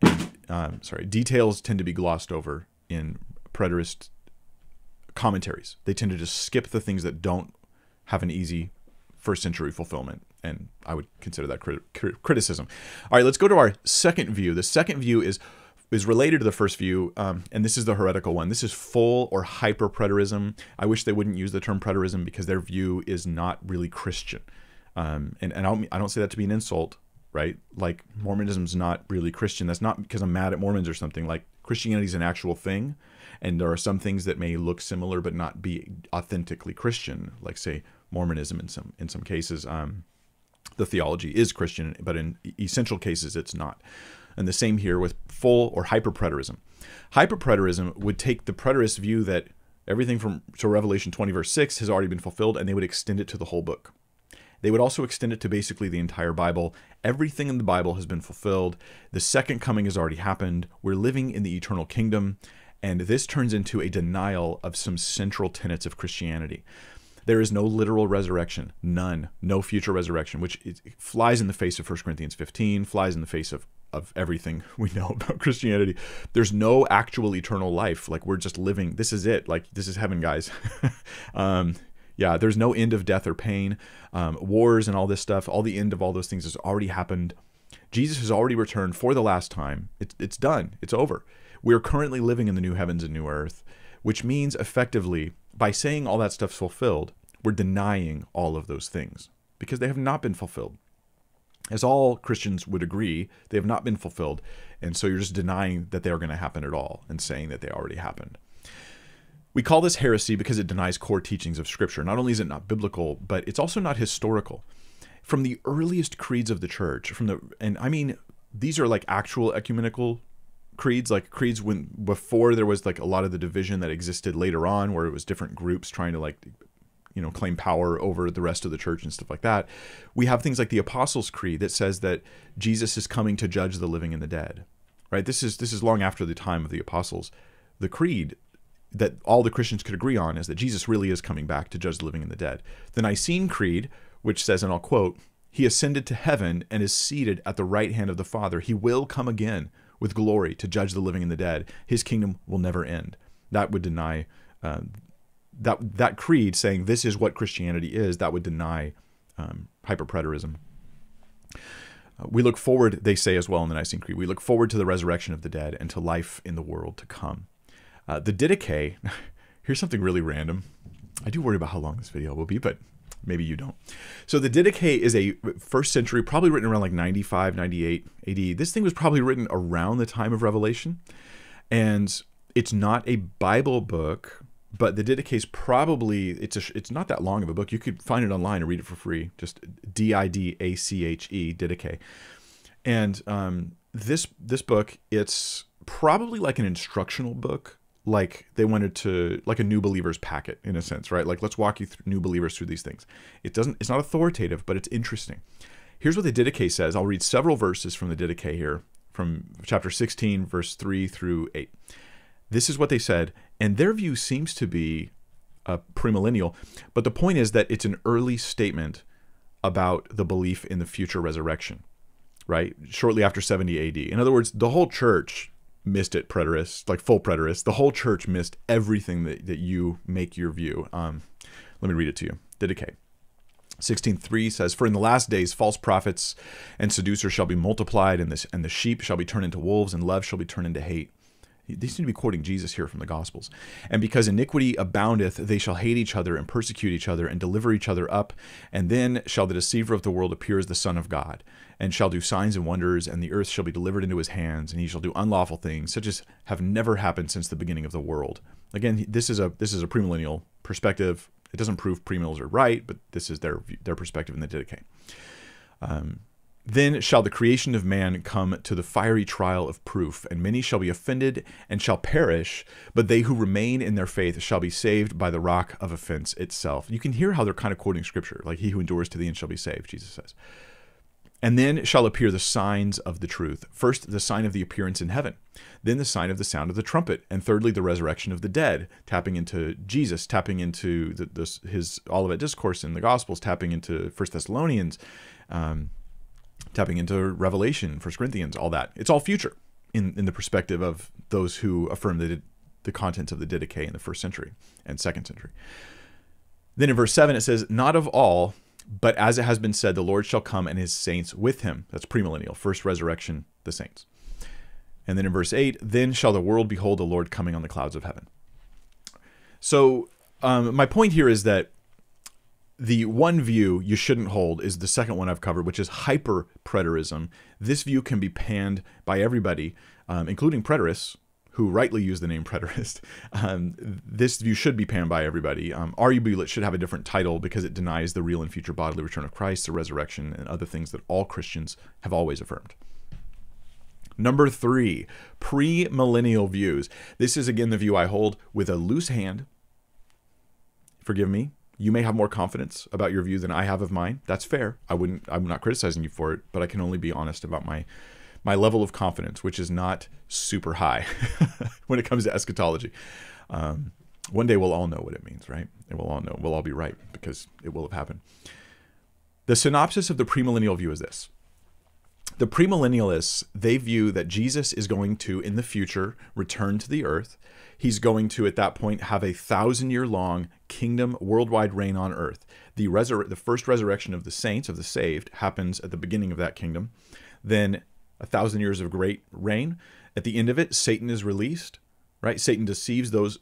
And, sorry, details tend to be glossed over in preterist commentaries. They tend to just skip the things that don't have an easy first century fulfillment and I would consider that criticism. All right, let's go to our second view. The second view is related to the first view, and this is the heretical one. This is full or hyper-preterism. I wish they wouldn't use the term preterism because their view is not really Christian. And I don't say that to be an insult, right? Like, Mormonism's not really Christian. That's not because I'm mad at Mormons or something. Like, Christianity's an actual thing, and there are some things that may look similar but not be authentically Christian, like, say, Mormonism in some cases. The theology is Christian, but in essential cases it's not. And the same here with full or hyper-preterism. Hyper-preterism would take the preterist view that everything to Revelation 20, verse 6 has already been fulfilled, and they would extend it to the whole book. They would also extend it to basically the entire Bible. Everything in the Bible has been fulfilled. The second coming has already happened. We're living in the eternal kingdom, and this turns into a denial of some central tenets of Christianity. There is no literal resurrection, none, no future resurrection, which flies in the face of 1 Corinthians 15, flies in the face of everything we know about Christianity. There's no actual eternal life. Like, we're just living. This is it. Like, this is heaven, guys. Yeah, there's no end of death or pain, wars and all this stuff. All the end of all those things has already happened. Jesus has already returned for the last time. It's done. It's over. We're currently living in the new heavens and new earth, which means effectively, by saying all that stuff's fulfilled, we're denying all of those things because they have not been fulfilled. As all Christians would agree, they have not been fulfilled. And so you're just denying that they are going to happen at all and saying that they already happened. We call this heresy because it denies core teachings of Scripture. Not only is it not biblical, but it's also not historical. From the earliest creeds of the church, and I mean, these are like actual ecumenical creeds, like creeds when before there was like a lot of the division that existed later on, where it was different groups trying to, like, you know, claim power over the rest of the church and stuff like that. We have things like the Apostles' Creed that says that Jesus is coming to judge the living and the dead, right? This is long after the time of the Apostles. The creed that all the Christians could agree on is that Jesus really is coming back to judge the living and the dead. The Nicene Creed, which says, and I'll quote, "He ascended to heaven and is seated at the right hand of the Father. He will come again with glory to judge the living and the dead. His kingdom will never end." That would deny, that creed saying this is what Christianity is, that would deny hyper-preterism. We look forward, they say as well in the Nicene Creed, we look forward to the resurrection of the dead and to life in the world to come. The Didache, here's something really random. I do worry about how long this video will be, but maybe you don't. So the Didache is a first century, probably written around like 95, 98 AD. This thing was probably written around the time of Revelation. And it's not a Bible book, but the Didache is probably, it's not that long of a book. You could find it online and read it for free. Just D-I-D-A-C-H-E, Didache. And this book, it's probably like an instructional book. Like, they wanted to, like a New Believers packet in a sense, right? Like, let's walk you through New Believers through these things. It's not authoritative, but it's interesting. Here's what the Didache says. I'll read several verses from the Didache here, from chapter 16, verse 3 through 8. This is what they said, and their view seems to be premillennial, but the point is that it's an early statement about the belief in the future resurrection, right? Shortly after 70 AD. In other words, the whole church missed it, preterists, like full preterists. The whole church missed everything that you make your view. Let me read it to you. Didache 16:3 says, "For in the last days false prophets and seducers shall be multiplied, and the sheep shall be turned into wolves, and love shall be turned into hate." They seem to be quoting Jesus here from the Gospels. "And because iniquity aboundeth, they shall hate each other and persecute each other and deliver each other up. And then shall the deceiver of the world appear as the Son of God, and shall do signs and wonders, and the earth shall be delivered into his hands, and he shall do unlawful things, such as have never happened since the beginning of the world." Again, this is a premillennial perspective. It doesn't prove premillennials are right, but this is their perspective in the Didache. "Then shall the creation of man come to the fiery trial of proof, and many shall be offended and shall perish, but they who remain in their faith shall be saved by the rock of offense itself." You can hear how they're kind of quoting Scripture, like, "He who endures to the end shall be saved," Jesus says. "And then shall appear the signs of the truth. First, the sign of the appearance in heaven. Then the sign of the sound of the trumpet. And thirdly, the resurrection of the dead," tapping into Jesus, tapping into his Olivet Discourse in the Gospels, tapping into 1 Thessalonians, tapping into Revelation, 1 Corinthians, all that. It's all future in the perspective of those who affirm the contents of the Didache in the first century and second century. Then in verse 7 it says, "Not of all, But as it has been said, the Lord shall come and his saints with him. That's premillennial, first resurrection, the saints. And then in verse 8, then shall the world behold the Lord coming on the clouds of heaven. So my point here is that the one view you shouldn't hold is the second one I've covered, which is hyper-preterism. This view can be panned by everybody, including preterists, who rightly use the name preterist. This view should be panned by everybody. R.U. Bullitt should have a different title because it denies the real and future bodily return of Christ, the resurrection, and other things that all Christians have always affirmed. Number 3, pre-millennial views. This is, again, the view I hold with a loose hand. Forgive me. You may have more confidence about your view than I have of mine. That's fair. I'm not criticizing you for it, but I can only be honest about my level of confidence, which is not super high when it comes to eschatology. One day we'll all know what it means, right? And we'll all know. We'll all be right because it will have happened. The synopsis of the premillennial view is this. The premillennialists, they view that Jesus is going to, in the future, return to the earth. He's going to, at that point, have a 1,000-year-long kingdom worldwide reign on earth. The first resurrection of the saints, of the saved, happens at the beginning of that kingdom. Then 1,000 years of great reign. At the end of it, Satan is released, right? Satan deceives those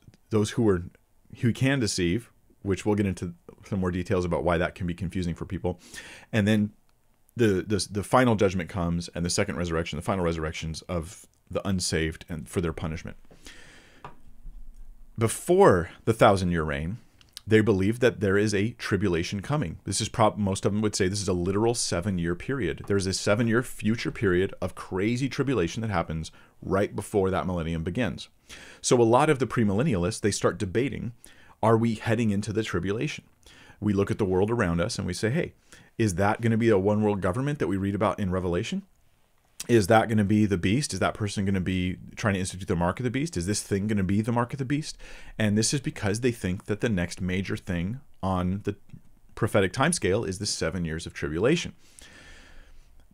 who he can deceive, which we'll get into some more details about why that can be confusing for people. And then the final judgment comes, and the second resurrection, the final resurrections of the unsaved and for their punishment. Before the 1,000-year reign, they believe that there is a tribulation coming. This is probably, most of them would say, this is a literal 7-year period. There's a 7-year future period of crazy tribulation that happens right before that millennium begins. So a lot of the premillennialists, they start debating, are we heading into the tribulation? We look at the world around us and we say, hey, is that going to be a one-world government that we read about in Revelation? Is that going to be the beast? Is that person going to be trying to institute the mark of the beast? Is this thing going to be the mark of the beast? And this is because they think that the next major thing on the prophetic timescale is the 7 years of tribulation.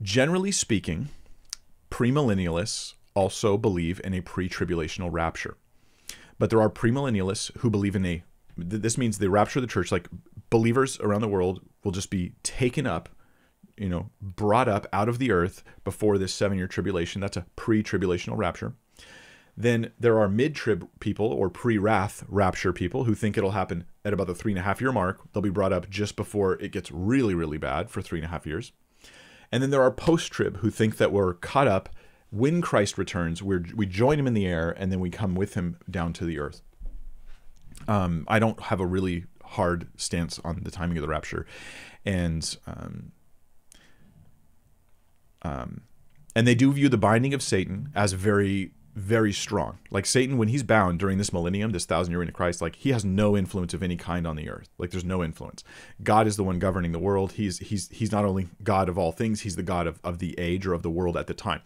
Generally speaking, premillennialists also believe in a pre-tribulational rapture. But there are premillennialists who believe in a, this means the rapture of the church, like believers around the world will just be taken up, brought up out of the earth before this 7-year tribulation. That's a pre-tribulational rapture. Then there are mid-trib people or pre-wrath rapture people who think it'll happen at about the 3.5-year mark. They'll be brought up just before it gets really, really bad for 3.5 years. And then there are post-trib who think that we're caught up when Christ returns. We join him in the air and then we come with him down to the earth. I don't have a really hard stance on the timing of the rapture. And they do view the binding of Satan as very, very strong. Like Satan, when he's bound during this millennium, this 1,000-year reign of Christ, like he has no influence of any kind on the earth. Like there's no influence. God is the one governing the world. He's not only God of all things, he's the God of the age or of the world at the time.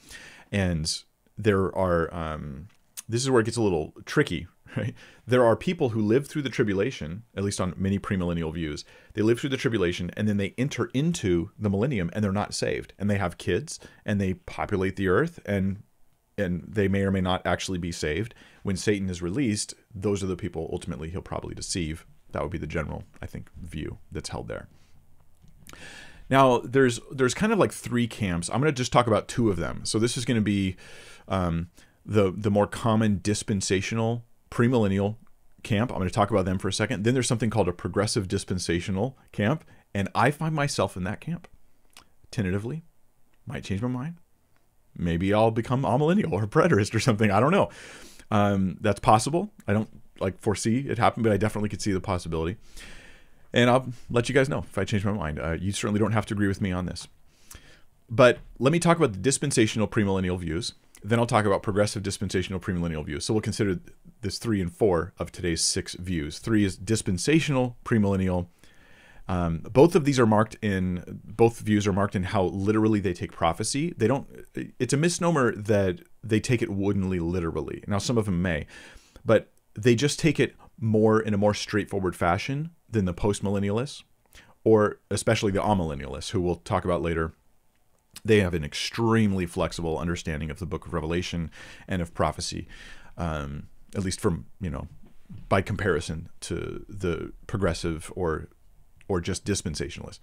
And there are, this is where it gets a little tricky, right? There are people who live through the tribulation, at least on many premillennial views. They live through the tribulation and then they enter into the millennium and they're not saved and they have kids and they populate the earth and they may or may not actually be saved. When Satan is released, those are the people ultimately he'll probably deceive. That would be the general, I think, view that's held there. Now, there's kind of like three camps. I'm going to just talk about two of them. So this is going to be the more common dispensational premillennial camp. I'm going to talk about them for a second. Then there's something called a progressive dispensational camp, and I find myself in that camp. Tentatively, might change my mind. Maybe I'll become amillennial or preterist or something. I don't know. That's possible. I don't foresee it happen, but I definitely could see the possibility. And I'll let you guys know if I change my mind. You certainly don't have to agree with me on this. But let me talk about the dispensational premillennial views. Then I'll talk about progressive dispensational premillennial views. So we'll consider this 3 and 4 of today's 6 views. 3 is dispensational premillennial. Both of these are marked in, both views are marked in how literally they take prophecy. They don't, it's a misnomer that they take it woodenly literally. Now some of them may, but they just take it more in a more straightforward fashion than the postmillennialists, or especially the amillennialists, who we'll talk about later. They have an extremely flexible understanding of the book of Revelation and of prophecy, at least from, by comparison to the progressive or or just dispensationalists.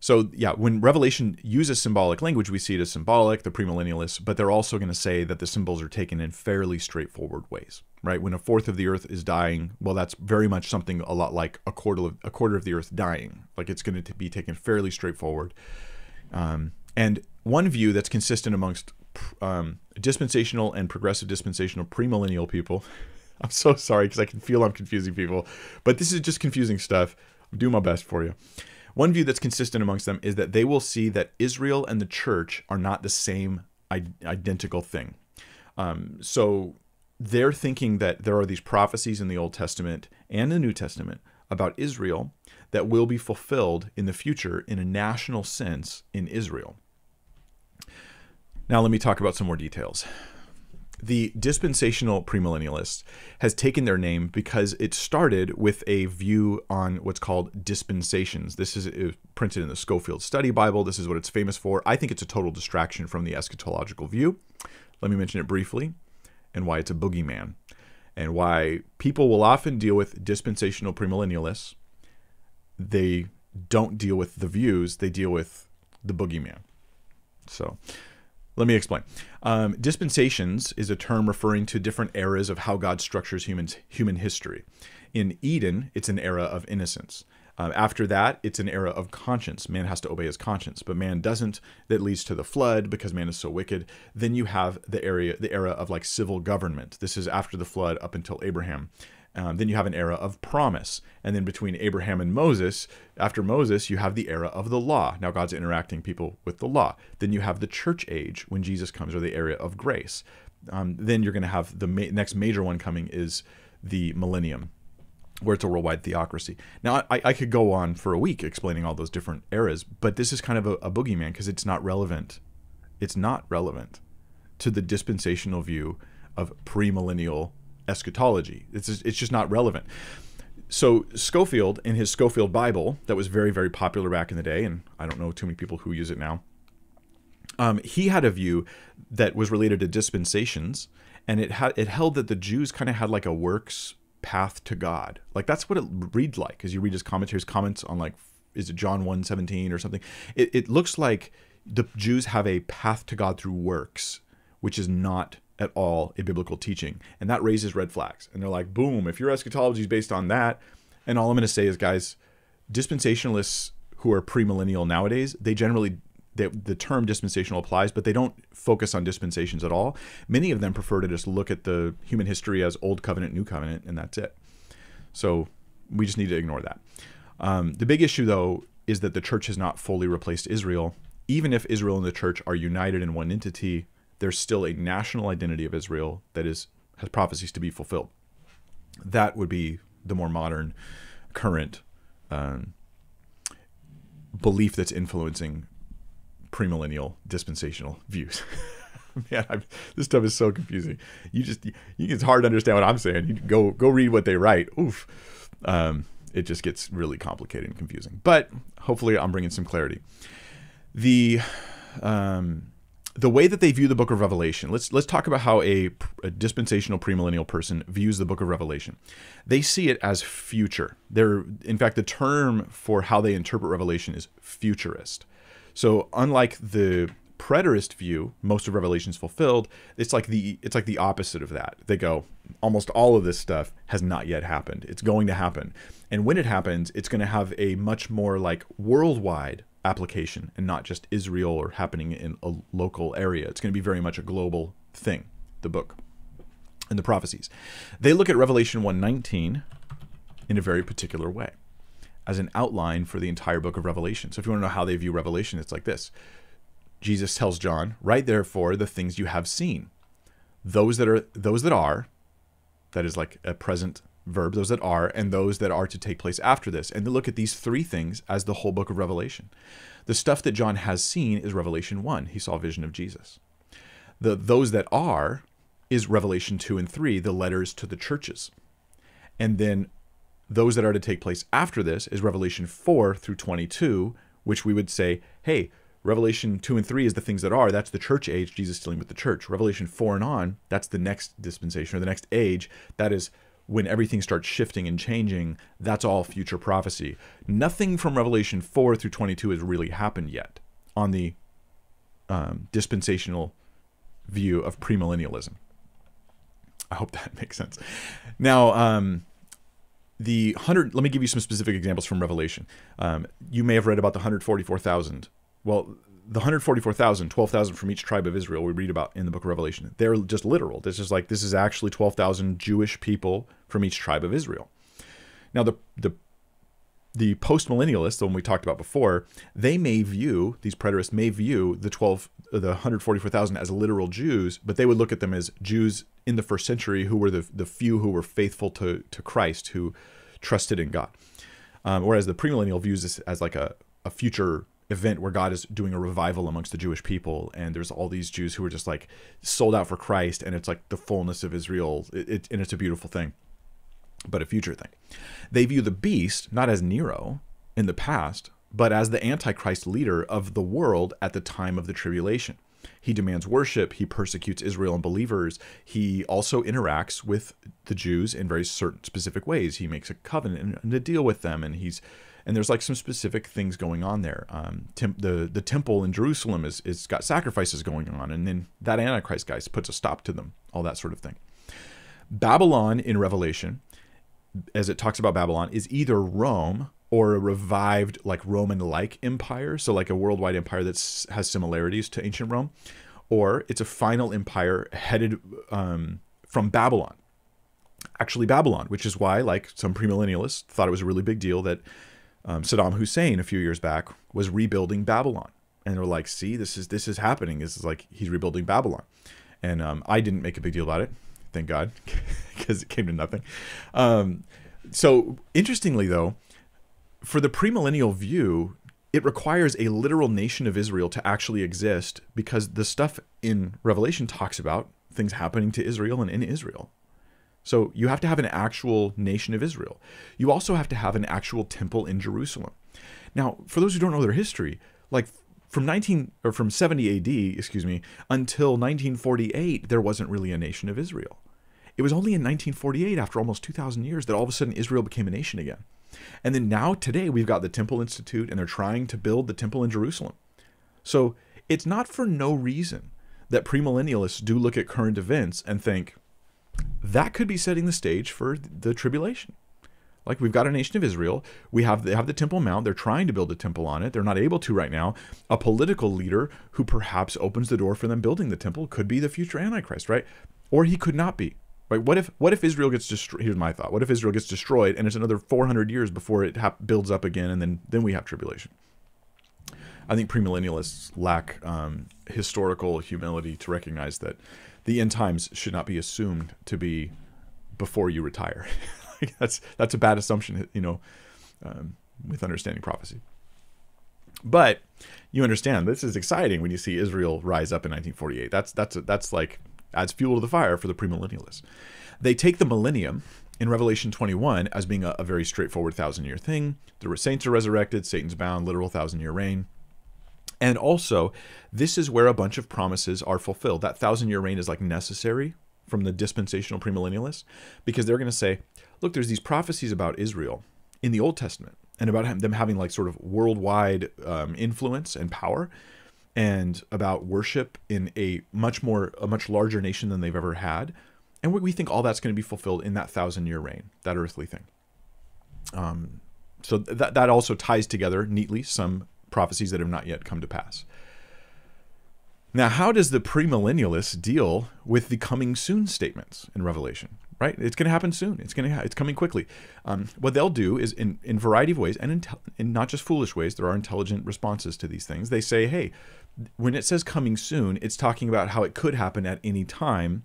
So yeah, when Revelation uses symbolic language, we see it as symbolic, the premillennialists, but they're also going to say that the symbols are taken in fairly straightforward ways, right? When a fourth of the earth is dying, well, that's very much something a lot like a quarter of the earth dying. Like, it's going to be taken fairly straightforward. And one view that's consistent amongst dispensational and progressive dispensational premillennial people, I'm so sorry because I can feel I'm confusing people, but this is just confusing stuff. I'm doing my best for you. One view that's consistent amongst them is that they will see that Israel and the church are not the same identical thing. So they're thinking that there are these prophecies in the Old Testament and the New Testament about Israel that will be fulfilled in the future in a national sense in Israel. Now let me talk about some more details. The dispensational premillennialist has taken their name because it started with a view on what's called dispensations. This is printed in the Scofield Study Bible. This is what it's famous for. I think it's a total distraction from the eschatological view. Let me mention it briefly and why it's a boogeyman and why people will often deal with dispensational premillennialists. They don't deal with the views. They deal with the boogeyman. So let me explain. Dispensations is a term referring to different eras of how God structures human history. In Eden, it's an era of innocence. After that, it's an era of conscience. Man has to obey his conscience, but man doesn't. That leads to the flood because man is so wicked. Then you have the era of like civil government. This is after the flood up until Abraham. Then you have an era of promise. And then between Abraham and Moses, after Moses, you have the era of the law. Now God's interacting people with the law. Then you have the church age when Jesus comes, or the era of grace. Then you're going to have the next major one coming is the millennium, where it's a worldwide theocracy. Now I could go on for a week explaining all those different eras, but this is kind of a boogeyman because it's not relevant. It's not relevant to the dispensational view of premillennial eschatology. It's just not relevant. So Scofield, in his Scofield Bible, that was very, very popular back in the day, and I don't know too many people who use it now, he had a view that was related to dispensations, and it held that the Jews kind of had like a works path to God. Like, that's what it read like as you read his comments on, like, is it John 1:17 or something? It looks like the Jews have a path to God through works, which is not at all a biblical teaching, and that raises red flags. And they're like, boom, if your eschatology is based on that. And all I'm going to say is, guys, dispensationalists who are premillennial nowadays, they generally, the term dispensational applies, but they don't focus on dispensations at all. Many of them prefer to just look at the human history as Old Covenant, New Covenant, and that's it. So we just need to ignore that. The big issue, though, is that the church has not fully replaced Israel. Even if Israel and the church are united in one entity, there's still a national identity of Israel that has prophecies to be fulfilled. That would be the more modern, current belief that's influencing premillennial dispensational views. Man, this stuff is so confusing. It's hard to understand what I'm saying. You go read what they write. Oof, it just gets really complicated and confusing. But hopefully, I'm bringing some clarity. The way that they view the book of Revelation, let's talk about how a dispensational premillennial person views the book of Revelation. They see it as future. In fact, the term for how they interpret Revelation is futurist. So unlike the preterist view, most of Revelation is fulfilled, it's like the opposite of that. They go, almost all of this stuff has not yet happened. It's going to happen. And when it happens, it's going to have a much more like worldwide application and not just Israel or happening in a local area. It's going to be very much a global thing, the book and the prophecies. They look at Revelation 1:19 in a very particular way as an outline for the entire book of Revelation. So if you want to know how they view Revelation, it's like this. Jesus tells John, write therefore the things you have seen. Those that are, that is like a present verb, those that are, and those that are to take place after this. And they look at these three things as the whole book of Revelation. The stuff that John has seen is Revelation 1. He saw a vision of Jesus. Those that are is Revelation 2 and 3, the letters to the churches. And then those that are to take place after this is Revelation 4 through 22, which we would say, hey, Revelation 2 and 3 is the things that are. That's the church age, Jesus dealing with the church. Revelation 4 and on, that's the next dispensation or the next age. That is when everything starts shifting and changing, that's all future prophecy. Nothing from Revelation 4 through 22 has really happened yet on the dispensational view of premillennialism. I hope that makes sense. Now, let me give you some specific examples from Revelation. You may have read about the 144,000. Well, the 144,000, 12,000 from each tribe of Israel, we read about in the book of Revelation. They're just literal. This is like, this is actually 12,000 Jewish people from each tribe of Israel. Now, the post-millennialists, the one we talked about before, they may view, these preterists may view the 144,000 as literal Jews, but they would look at them as Jews in the first century who were the few who were faithful to Christ, who trusted in God. Whereas the premillennial views this as like a future event where God is doing a revival amongst the Jewish people, and there's all these Jews who are just like sold out for Christ, and it's like the fullness of Israel, and it's a beautiful thing, but a future thing. They view the beast not as Nero in the past, but as the Antichrist leader of the world at the time of the tribulation. He demands worship, he persecutes Israel and believers, he also interacts with the Jews in very certain specific ways. He makes a covenant and a deal with them, and there's like some specific things going on there. The temple in Jerusalem is got sacrifices going on, and then that Antichrist guy puts a stop to them, all that sort of thing. Babylon in Revelation, as it talks about Babylon, is either Rome or a revived like Roman-like empire, so like a worldwide empire that has similarities to ancient Rome, or it's a final empire headed from Babylon. Actually Babylon, which is why like some premillennialists thought it was a really big deal that Saddam Hussein a few years back was rebuilding Babylon, and they were like, see, this is happening. This is like, he's rebuilding Babylon. And I didn't make a big deal about it, thank God, because it came to nothing. So interestingly though, for the premillennial view, it requires a literal nation of Israel to actually exist, because the stuff in Revelation talks about things happening to Israel and in Israel. So you have to have an actual nation of Israel. You also have to have an actual temple in Jerusalem. Now, for those who don't know their history, like from 70 AD, excuse me, until 1948, there wasn't really a nation of Israel. It was only in 1948, after almost 2,000 years, that all of a sudden Israel became a nation again. And then now today we've got the Temple Institute, and they're trying to build the temple in Jerusalem. So it's not for no reason that premillennialists do look at current events and think, that could be setting the stage for the tribulation. Like, we've got a nation of Israel. They have the Temple Mount. They're trying to build a temple on it. They're not able to right now. A political leader who perhaps opens the door for them building the temple could be the future Antichrist, right? Or he could not be, right? What if Israel gets destroyed? Here's my thought. What if Israel gets destroyed and it's another 400 years before it builds up again, and then we have tribulation? I think premillennialists lack historical humility to recognize that the end times should not be assumed to be before you retire. Like that's a bad assumption, you know, with understanding prophecy. But you understand, this is exciting when you see Israel rise up in 1948. That's like adds fuel to the fire for the premillennialists. They take the millennium in Revelation 21 as being a very straightforward 1,000-year thing. The saints are resurrected, Satan's bound, literal 1,000-year reign. And also, this is where a bunch of promises are fulfilled. That 1,000-year reign is like necessary from the dispensational premillennialists, because they're going to say, look, there's these prophecies about Israel in the Old Testament and about them having like sort of worldwide influence and power, and about worship in a much larger nation than they've ever had. And we think all that's going to be fulfilled in that 1,000-year reign, that earthly thing. So that also ties together neatly some prophecies that have not yet come to pass. Now, how does the premillennialists deal with the coming soon statements in Revelation? Right, it's going to happen soon. It's coming quickly. What they'll do is in a variety of ways, and in not just foolish ways. There are intelligent responses to these things. They say, hey, when it says coming soon, it's talking about how it could happen at any time,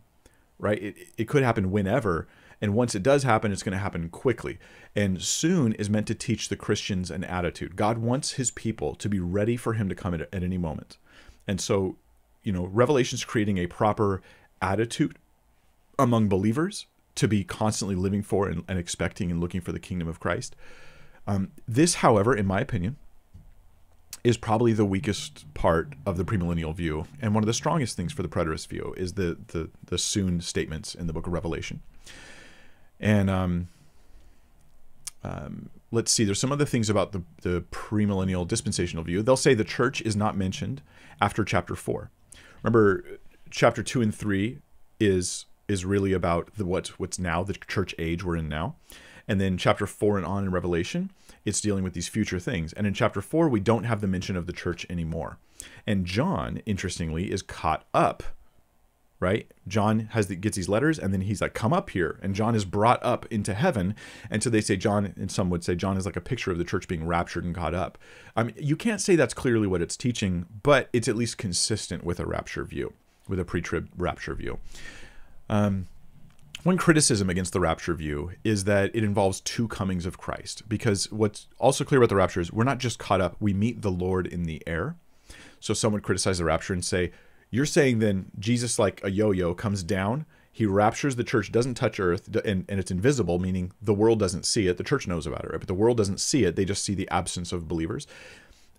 right? It could happen whenever. And once it does happen, it's going to happen quickly. And soon is meant to teach the Christians an attitude. God wants his people to be ready for him to come at any moment. And so, you know, Revelation's creating a proper attitude among believers to be constantly living for and expecting and looking for the kingdom of Christ. This, however, in my opinion, is probably the weakest part of the premillennial view. And one of the strongest things for the preterist view is the soon statements in the book of Revelation. And let's see, there's some other things about the premillennial dispensational view. They'll say the church is not mentioned after chapter 4. Remember, chapter 2 and 3 is really about the what's now, the church age we're in now. And then chapter 4 and on in Revelation, it's dealing with these future things. And in chapter 4, we don't have the mention of the church anymore. And John, interestingly, is caught up, right? John gets these letters, and then he's like, come up here. And John is brought up into heaven. And so they say John, and some would say John is like a picture of the church being raptured and caught up. I mean, you can't say that's clearly what it's teaching, but it's at least consistent with a rapture view, with a pre-trib rapture view. One criticism against the rapture view is that it involves two comings of Christ, because what's also clear about the rapture is we're not just caught up, we meet the Lord in the air. So some would criticize the rapture and say, you're saying then Jesus, like a yo-yo, comes down, he raptures the church, doesn't touch earth, and it's invisible, meaning the world doesn't see it, the church knows about it, right? But the world doesn't see it, they just see the absence of believers.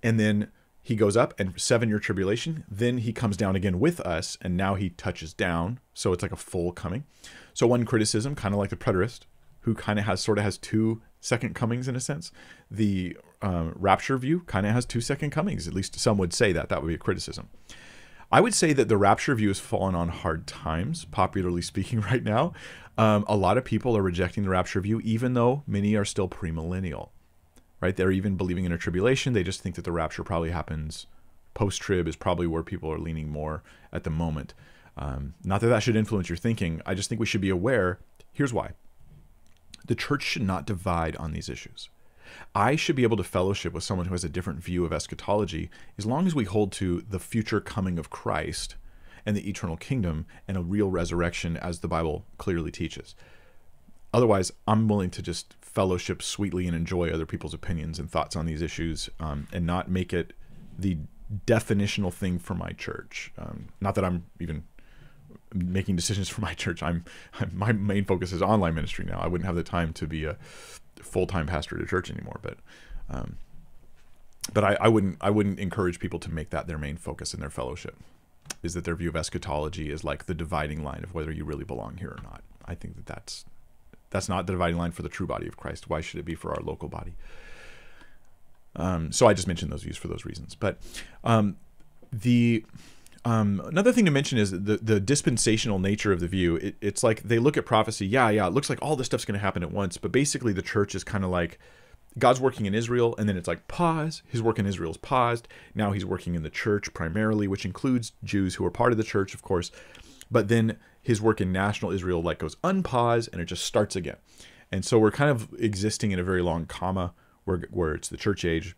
And then he goes up and 7-year tribulation, then he comes down again with us, and now he touches down. So it's like a full coming. So one criticism, kind of like the preterist, who kind of has two second comings in a sense. The rapture view kind of has two second comings. At least some would say that. That would be a criticism. I would say that the rapture view has fallen on hard times, popularly speaking right now. A lot of people are rejecting the rapture view, even though many are still premillennial. Right, they're even believing in a tribulation. They just think that the rapture probably happens post-trib, is probably where people are leaning more at the moment. Not that that should influence your thinking. I just think we should be aware. Here's why. The church should not divide on these issues. I should be able to fellowship with someone who has a different view of eschatology as long as we hold to the future coming of Christ and the eternal kingdom and a real resurrection as the Bible clearly teaches. Otherwise, I'm willing to just fellowship sweetly and enjoy other people's opinions and thoughts on these issues, and not make it the definitional thing for my church. Not that I'm even making decisions for my church. My main focus is online ministry now. I wouldn't have the time to be a full-time pastor at a church anymore. But I wouldn't encourage people to make that their main focus in their fellowship. Is that their view of eschatology is like the dividing line of whether you really belong here or not. I think that that's not the dividing line for the true body of Christ. Why should it be for our local body? So I just mentioned those views for those reasons. But another thing to mention is the dispensational nature of the view. It's like they look at prophecy. Yeah, it looks like all this stuff's going to happen at once. But basically the church is kind of like God's working in Israel. And then it's like pause. His work in Israel's paused. Now he's working in the church primarily, which includes Jews who are part of the church, of course. But then his work in national Israel goes unpause and it just starts again. And so we're kind of existing in a very long comma where it's the church age.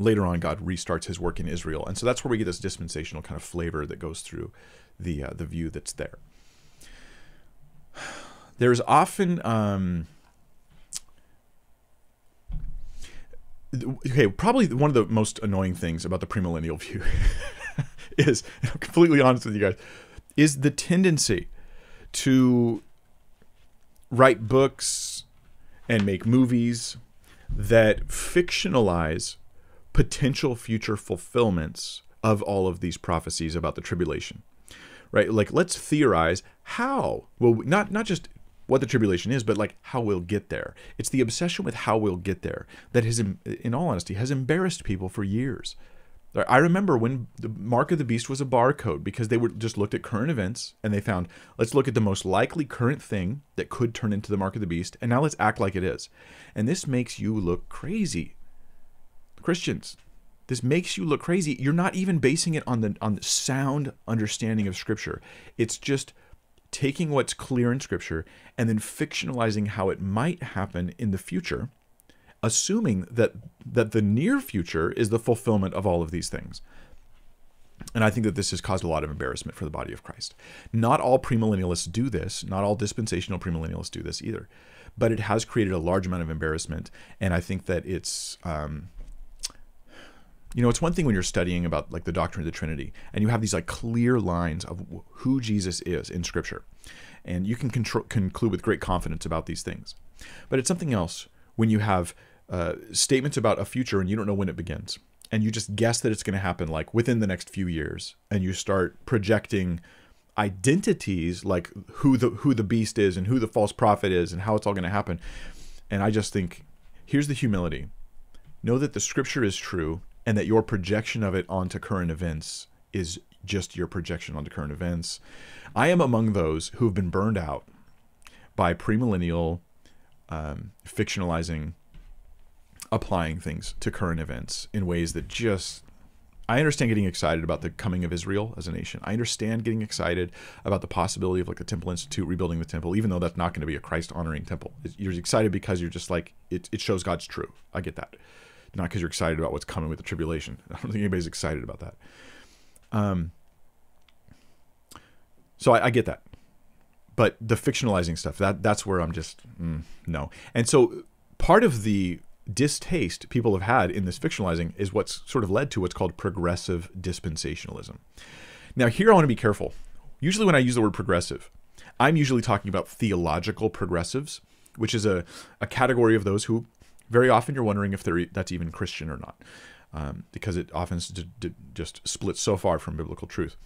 Later on, God restarts his work in Israel. And so that's where we get this dispensational kind of flavor that goes through the view that's there. There's often... okay, probably one of the most annoying things about the premillennial view is, and I'm completely honest with you guys, is the tendency to write books and make movies that fictionalize potential future fulfillments of all of these prophecies about the tribulation, right? Like, let's theorize how, well, not just what the tribulation is, but like how we'll get there. It's the obsession with how we'll get there that has, in all honesty, has embarrassed people for years. I remember when the Mark of the Beast was a barcode, because they just looked at current events and they found, let's look at the most likely current thing that could turn into the Mark of the Beast, and now let's act like it is. And this makes you look crazy. Christians, this makes you look crazy. You're not even basing it on the sound understanding of Scripture. It's just taking what's clear in Scripture and then fictionalizing how it might happen in the future, assuming that the near future is the fulfillment of all of these things. And I think that this has caused a lot of embarrassment for the body of Christ. Not all premillennialists do this. Not all dispensational premillennialists do this either. But it has created a large amount of embarrassment. And I think that it's... you know, it's one thing when you're studying about like the doctrine of the Trinity and you have these like clear lines of who Jesus is in Scripture. And you can conclude with great confidence about these things. But it's something else when you have... statements about a future and you don't know when it begins, and you just guess that it's going to happen like within the next few years, and you start projecting identities, like who the beast is and who the false prophet is and how it's all going to happen. And I just think, here's the humility. Know that the scripture is true and that your projection of it onto current events is just your projection onto current events. I am among those who have been burned out by premillennial fictionalizing, applying things to current events in ways that just... I understand getting excited about the coming of Israel as a nation. I understand getting excited about the possibility of like the Temple Institute rebuilding the temple, even though that's not going to be a Christ-honoring temple. You're excited because you're just like, it shows God's true. I get that. Not because you're excited about what's coming with the tribulation. I don't think anybody's excited about that. So I get that. But the fictionalizing stuff, that's where I'm just, no. And so part of the distaste people have had in this fictionalizing is what's sort of led to what's called progressive dispensationalism. Now here I want to be careful. Usually when I use the word progressive, I'm usually talking about theological progressives, which is a category of those who very often you're wondering if that's even Christian or not, because it often just splits so far from biblical truth.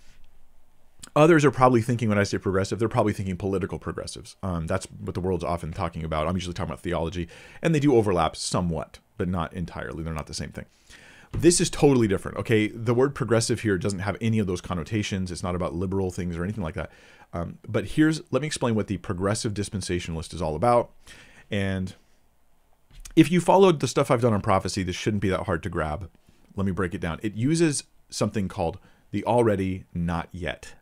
Others are probably thinking, when I say progressive, they're probably thinking political progressives. That's what the world's often talking about. I'm usually talking about theology, and they do overlap somewhat, but not entirely. They're not the same thing. This is totally different, okay? The word progressive here doesn't have any of those connotations. It's not about liberal things or anything like that. But let me explain what the progressive dispensationalist is all about. And if you followed the stuff I've done on prophecy, this shouldn't be that hard to grab. Let me break it down. It uses something called the already not yet.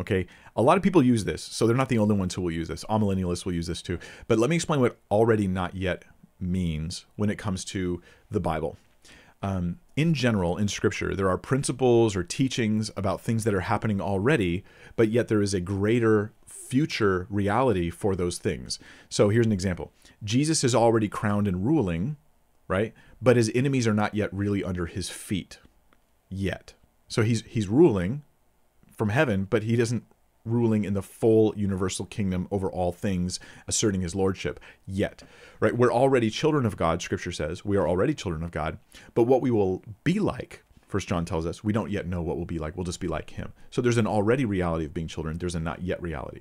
Okay, a lot of people use this, so they're not the only ones who will use this. Amillennialists will use this too. But let me explain what already not yet means when it comes to the Bible. In general, in Scripture, there are principles or teachings about things that are happening already, but yet there is a greater future reality for those things. So here's an example. Jesus is already crowned and ruling, right? But his enemies are not yet really under his feet yet. So he's ruling from heaven, but he isn't ruling in the full universal kingdom over all things, asserting his lordship yet, right? We're already children of God, Scripture says. We are already children of God, but what we will be like, 1 John tells us, we don't yet know what we'll be like. We'll just be like him. So there's an already reality of being children. There's a not yet reality.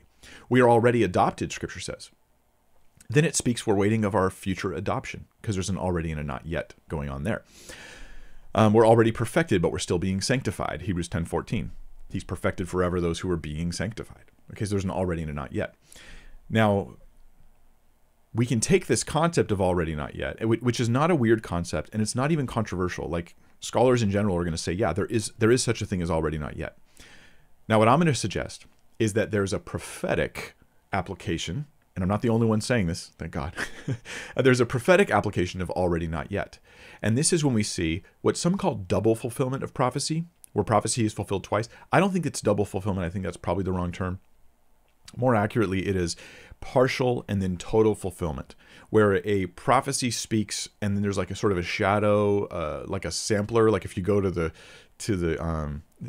We are already adopted, Scripture says. Then it speaks we're waiting of our future adoption, because there's an already and a not yet going on there. We're already perfected, but we're still being sanctified, Hebrews 10:14. He's perfected forever those who are being sanctified. Okay, so there's an already and a not yet. Now, we can take this concept of already not yet, which is not a weird concept, and it's not even controversial. Like, scholars in general are going to say, yeah, there is such a thing as already not yet. Now, what I'm going to suggest is that there's a prophetic application, and I'm not the only one saying this, thank God. There's a prophetic application of already not yet. And this is when we see what some call double fulfillment of prophecy, where prophecy is fulfilled twice. I don't think it's double fulfillment. I think that's probably the wrong term. More accurately, it is partial and then total fulfillment, where a prophecy speaks and then there's like a sort of a shadow, like a sampler. Like if you go to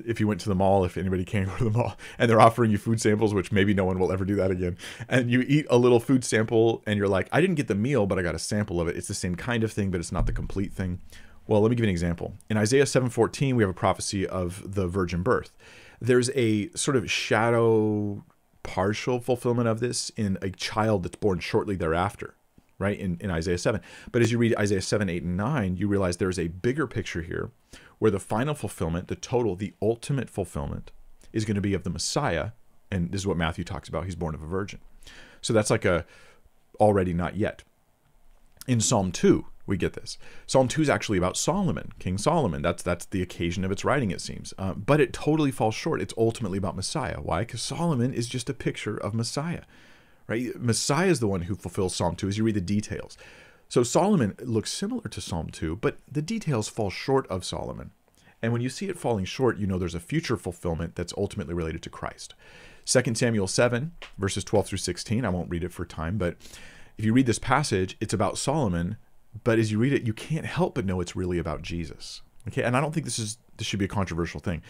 if you went to the mall, if anybody can go to the mall, and they're offering you food samples, which maybe no one will ever do that again, and you eat a little food sample and you're like, I didn't get the meal, but I got a sample of it. It's the same kind of thing, but it's not the complete thing. Well, let me give you an example. In Isaiah 7:14, we have a prophecy of the virgin birth. There's a sort of shadow partial fulfillment of this in a child that's born shortly thereafter, right, in Isaiah 7. But as you read Isaiah 7, 8, and 9, you realize there's a bigger picture here where the final fulfillment, the total, the ultimate fulfillment is going to be of the Messiah. And this is what Matthew talks about. He's born of a virgin. So that's like a already not yet. In Psalm 2, we get this. Psalm 2 is actually about Solomon, King Solomon. That's the occasion of its writing, it seems. But it totally falls short. It's ultimately about Messiah. Why? Because Solomon is just a picture of Messiah, right? Messiah is the one who fulfills Psalm 2 as you read the details. So Solomon looks similar to Psalm 2, but the details fall short of Solomon. And when you see it falling short, you know there's a future fulfillment that's ultimately related to Christ. 2 Samuel 7, verses 12 through 16. I won't read it for time, but if you read this passage, it's about Solomon. But as you read it, you can't help but know it's really about Jesus. Okay, and I don't think this should be a controversial thing.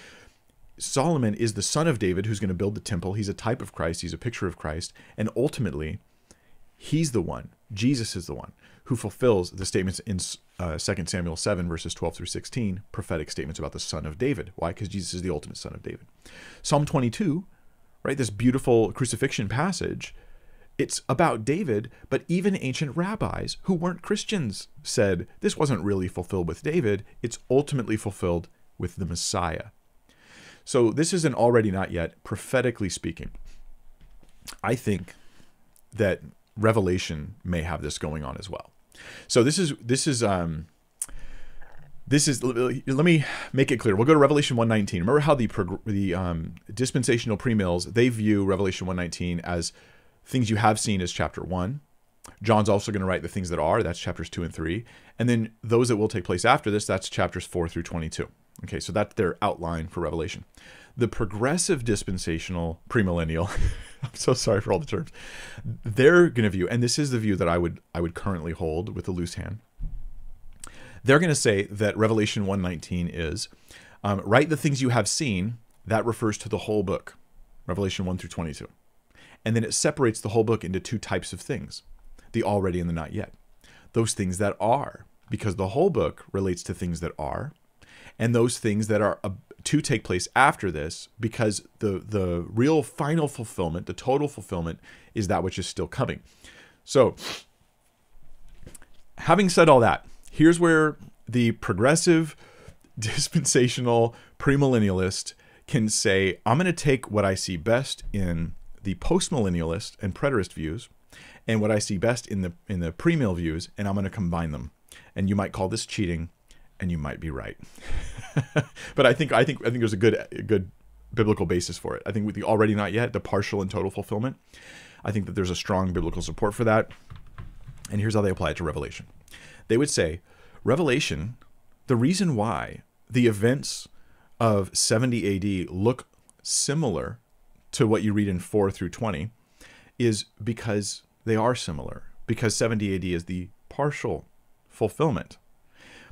Solomon is the son of David who's going to build the temple. He's a type of Christ. He's a picture of Christ. And ultimately, He's the one, Jesus is the one, who fulfills the statements in 2 Samuel 7, verses 12 through 16, prophetic statements about the son of David. Why? Because Jesus is the ultimate son of David. Psalm 22, right, this beautiful crucifixion passage, it's about David, but even ancient rabbis who weren't Christians said, this wasn't really fulfilled with David, it's ultimately fulfilled with the Messiah. So this is an already not yet, prophetically speaking. I think that Revelation may have this going on as well. So this is, let me make it clear. We'll go to Revelation 1:19. Remember how the dispensational pre-mills, they view Revelation 1:19 as things you have seen as chapter 1. John's also going to write the things that are, that's chapters 2 and 3. And then those that will take place after this, that's chapters 4 through 22. Okay, so that's their outline for Revelation. The progressive dispensational premillennial, I'm so sorry for all the terms, they're going to view, and this is the view that I would currently hold with a loose hand. They're going to say that Revelation 1:19 is, write the things you have seen, that refers to the whole book, Revelation 1 through 22. And then it separates the whole book into two types of things, the already and the not yet. Those things that are, because the whole book relates to things that are, and those things that are to take place after this, because the real final fulfillment, the total fulfillment, is that which is still coming. So, having said all that, here's where the progressive dispensational premillennialist can say, I'm going to take what I see best in the postmillennialist and preterist views, and what I see best in the premill views, and I'm going to combine them. And you might call this cheating, and you might be right. But I think there's a good biblical basis for it. I think with the already not yet, the partial and total fulfillment, I think that there's a strong biblical support for that. And here's how they apply it to Revelation. They would say, Revelation, the reason why the events of 70 AD look similar to what you read in 4 through 20 is because they are similar, because 70 AD is the partial fulfillment.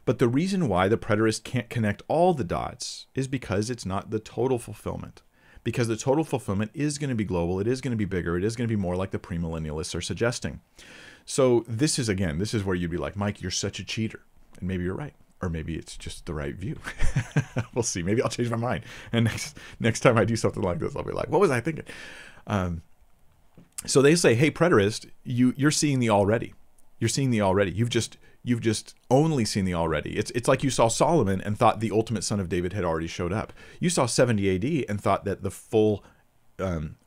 But the reason why the preterist can't connect all the dots is because it's not the total fulfillment, because the total fulfillment is going to be global, it is going to be bigger, it is going to be more like the premillennialists are suggesting. So this is, again, this is where you'd be like, Mike, you're such a cheater. And maybe you're right. Or maybe it's just the right view. We'll see. Maybe I'll change my mind. And next time I do something like this, I'll be like, what was I thinking? So they say, hey, preterist, you're seeing the already. You're seeing the already. You've just only seen the already. It's like you saw Solomon and thought the ultimate son of David had already showed up. You saw 70 AD and thought that the full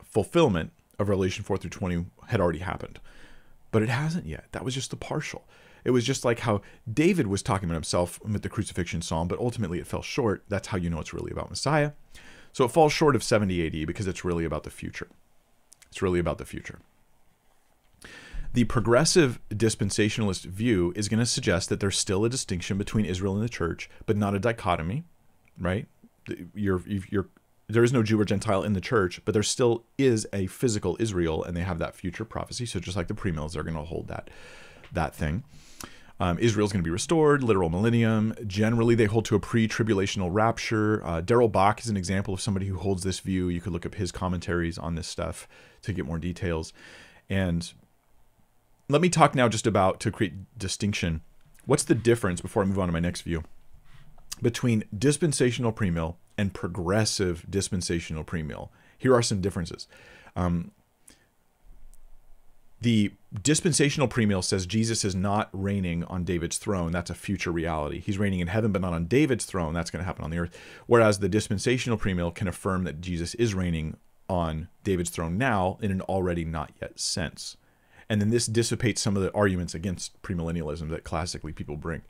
fulfillment of Revelation 4 through 20 had already happened. But it hasn't yet. That was just the partial. It was just like how David was talking about himself with the crucifixion psalm, but ultimately it fell short. That's how you know it's really about Messiah. So it falls short of 70 AD because it's really about the future. It's really about the future. The progressive dispensationalist view is going to suggest that there's still a distinction between Israel and the church, but not a dichotomy, right? There is no Jew or Gentile in the church, but there still is a physical Israel, and they have that future prophecy. So just like the premills, they're going to hold that thing. Israel's going to be restored, literal millennium. Generally, they hold to a pre-tribulational rapture. Darrell Bock is an example of somebody who holds this view. You could look up his commentaries on this stuff to get more details. And let me talk now just about, to create distinction, what's the difference, before I move on to my next view, between dispensational premill and progressive dispensational premill. Here are some differences. The dispensational premill says Jesus is not reigning on David's throne. That's a future reality. He's reigning in heaven, but not on David's throne. That's going to happen on the earth. Whereas the dispensational premill can affirm that Jesus is reigning on David's throne now in an already not yet sense. And then this dissipates some of the arguments against premillennialism that classically people bring.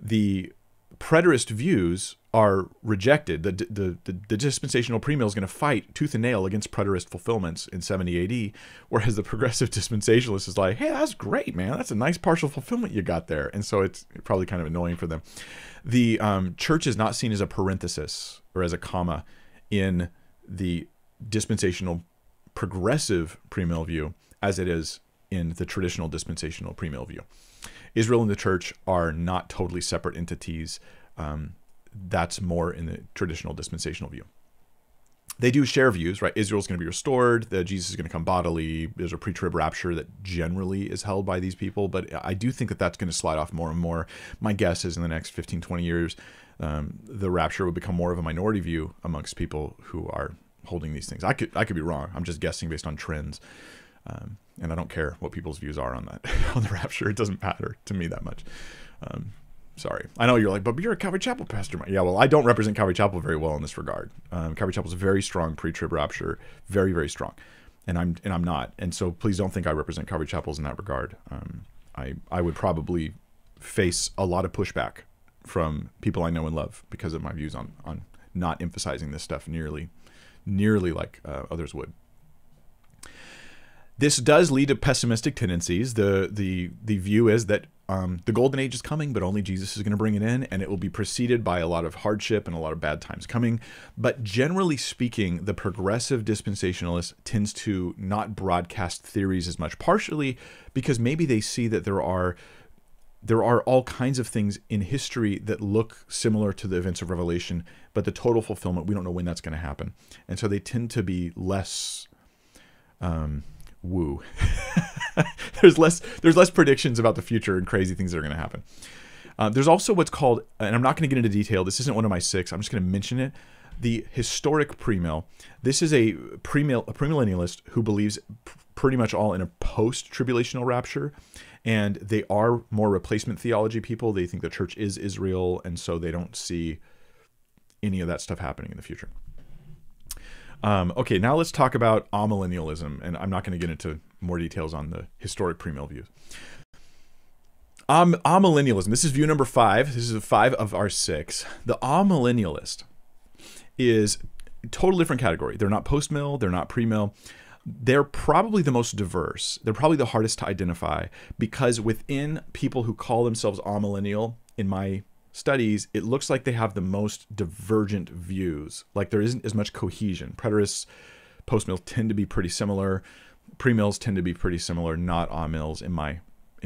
The preterist views are rejected. The dispensational premill is going to fight tooth and nail against preterist fulfillments in 70 AD, whereas the progressive dispensationalist is like, hey, that's great, man. That's a nice partial fulfillment you got there. And so it's probably kind of annoying for them. The church is not seen as a parenthesis or as a comma in the dispensational progressive premill view as it is in the traditional dispensational premill view. Israel and the church are not totally separate entities. That's more in the traditional dispensational view. They do share views, right? Israel's going to be restored, that Jesus is going to come bodily. There's a pre-trib rapture that generally is held by these people, but I do think that that's going to slide off more and more. My guess is in the next 15, 20 years, the rapture will become more of a minority view amongst people who are holding these things. I could be wrong. I'm just guessing based on trends. And I don't care what people's views are on that, on the rapture. It doesn't matter to me that much. Sorry. I know you're like, but you're a Calvary Chapel pastor. Yeah, well, I don't represent Calvary Chapel very well in this regard. Calvary Chapel's a very strong pre-trib rapture, very, very strong. And I'm not. And so please don't think I represent Calvary Chapels in that regard. I would probably face a lot of pushback from people I know and love because of my views on not emphasizing this stuff nearly like others would. This does lead to pessimistic tendencies. The view is that the golden age is coming, but only Jesus is going to bring it in, and it will be preceded by a lot of hardship and a lot of bad times coming. But generally speaking, the progressive dispensationalist tends to not broadcast theories as much, partially because maybe they see that there are all kinds of things in history that look similar to the events of Revelation, but the total fulfillment, we don't know when that's going to happen. And so they tend to be less... woo. there's less predictions about the future and crazy things that are going to happen. There's also what's called, and I'm not going to get into detail, this isn't one of my six, I'm just going to mention it, the historic pre-mill. This is a premillennialist who believes pretty much all in a post-tribulational rapture, and they are more replacement theology people. They think the church is Israel, and so they don't see any of that stuff happening in the future. Okay, now let's talk about amillennialism, and I'm not going to get into more details on the historic premill views. Amillennialism, this is view number 5. This is 5 of our 6. The amillennialist is a total different category. They're not post-mill, they're not pre-mill. They're probably the most diverse. They're probably the hardest to identify because within people who call themselves amillennial, in my studies, it looks like they have the most divergent views. Like there isn't as much cohesion. Preterists, post-mills tend to be pretty similar. Pre-mills tend to be pretty similar, not amills in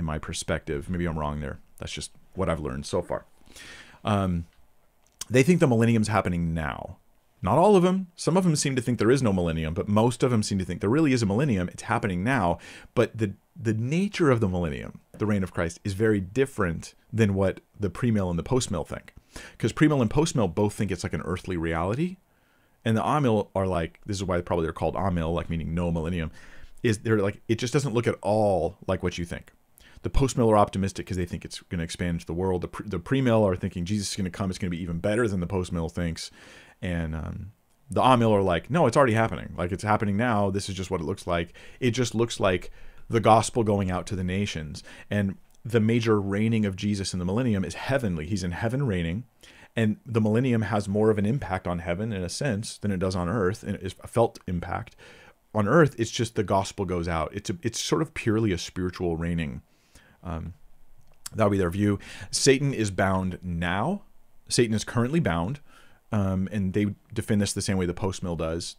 my perspective. Maybe I'm wrong there. That's just what I've learned so far. They think the millennium's happening now. Not all of them. Some of them seem to think there is no millennium, but most of them seem to think there really is a millennium. It's happening now. But the nature of the millennium, the reign of Christ, is very different than what the pre-mill and the post-mill think. Because pre-mill and post-mill both think it's like an earthly reality. And the amil are like, this is why probably they're called amil, like meaning no millennium, is they're like, it just doesn't look at all like what you think. The post-mill are optimistic because they think it's going to expand to the world. The pre-mill are thinking Jesus is going to come, it's going to be even better than the post-mill thinks. And the amil are like, no, it's already happening. Like it's happening now. This is just what it looks like. It just looks like the gospel going out to the nations. And the major reigning of Jesus in the millennium is heavenly. He's in heaven reigning, and the millennium has more of an impact on heaven in a sense than it does on earth, and it's a felt impact. On earth, it's just the gospel goes out. It's sort of purely a spiritual reigning. That would be their view. Satan is bound now. Satan is currently bound. And they defend this the same way the post-mill does,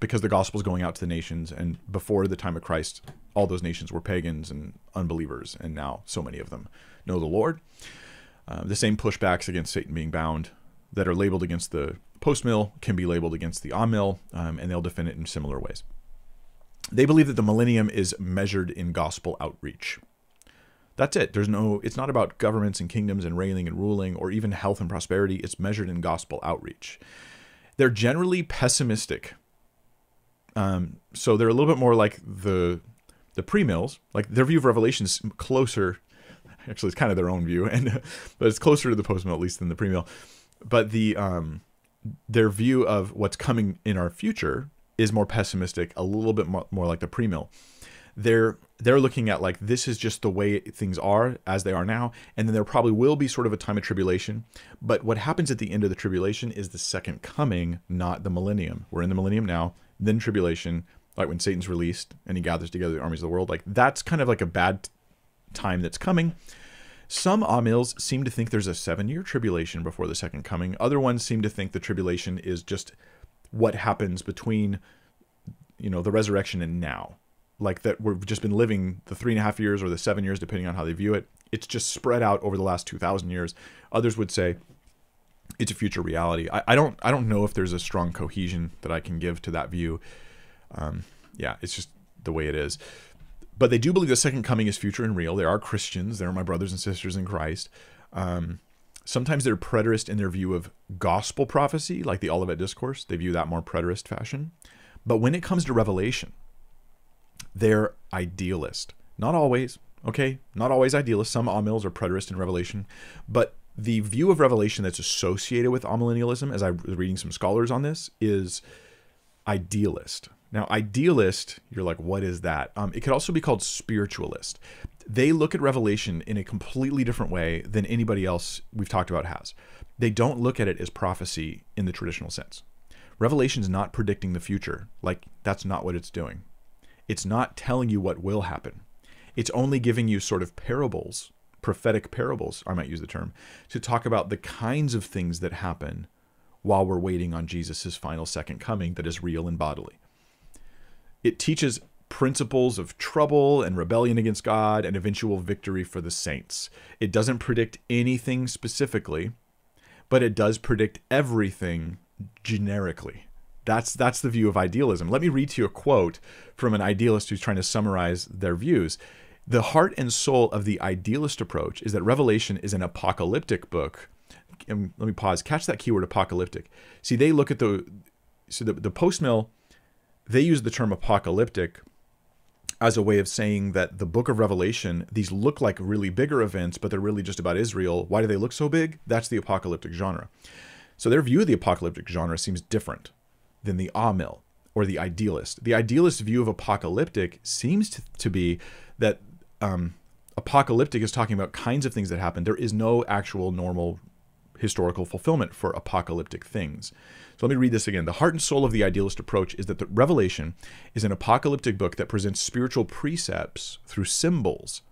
because the gospel is going out to the nations, and before the time of Christ, all those nations were pagans and unbelievers, and now so many of them know the Lord. The same pushbacks against Satan being bound that are labeled against the post-mill can be labeled against the amil, and they'll defend it in similar ways. They believe that the millennium is measured in gospel outreach. That's it. There's no, it's not about governments and kingdoms and reigning and ruling or even health and prosperity. It's measured in gospel outreach. They're generally pessimistic. So they're a little bit more like the pre-mills. Like their view of Revelation is closer. Actually, it's kind of their own view, and but it's closer to the post-mill at least than the pre-mill. But the their view of what's coming in our future is more pessimistic, a little bit more like the pre-mill. They're looking at like, this is just the way things are as they are now. And then there probably will be sort of a time of tribulation. But what happens at the end of the tribulation is the second coming, not the millennium. We're in the millennium now, then tribulation, like when Satan's released and he gathers together the armies of the world. Like that's kind of like a bad time that's coming. Some amils seem to think there's a 7-year tribulation before the second coming. Other ones seem to think the tribulation is just what happens between, you know, the resurrection and now. Like that we've just been living the 3.5 years or the 7 years, depending on how they view it. It's just spread out over the last 2,000 years. Others would say it's a future reality. I don't know if there's a strong cohesion that I can give to that view. Yeah, it's just the way it is. But they do believe the second coming is future and real. They are Christians. They're my brothers and sisters in Christ. Sometimes they're preterist in their view of gospel prophecy, like the Olivet Discourse. They view that more preterist fashion. But when it comes to Revelation, they're idealist. Not always, okay? Not always idealist. Some amillennials are preterist in Revelation. But the view of Revelation that's associated with amillennialism, as I was reading some scholars on this, is idealist. Now, idealist, you're like, what is that? It could also be called spiritualist. They look at Revelation in a completely different way than anybody else we've talked about has. They don't look at it as prophecy in the traditional sense. Revelation's not predicting the future. Like, that's not what it's doing. It's not telling you what will happen. It's only giving you sort of parables, prophetic parables, I might use the term, to talk about the kinds of things that happen while we're waiting on Jesus's final second coming that is real and bodily. It teaches principles of trouble and rebellion against God and eventual victory for the saints. It doesn't predict anything specifically, but it does predict everything generically. That's the view of idealism. Let me read to you a quote from an idealist who's trying to summarize their views. The heart and soul of the idealist approach is that Revelation is an apocalyptic book. And let me pause. Catch that keyword, apocalyptic. See, they look at the post-mill. They use the term apocalyptic as a way of saying that the book of Revelation, these look like really bigger events, but they're really just about Israel. Why do they look so big? That's the apocalyptic genre. So their view of the apocalyptic genre seems different than the amillennial or the idealist. The idealist view of apocalyptic seems to be that apocalyptic is talking about kinds of things that happen. There is no actual normal historical fulfillment for apocalyptic things. So let me read this again. The heart and soul of the idealist approach is that the Revelation is an apocalyptic book that presents spiritual precepts through symbols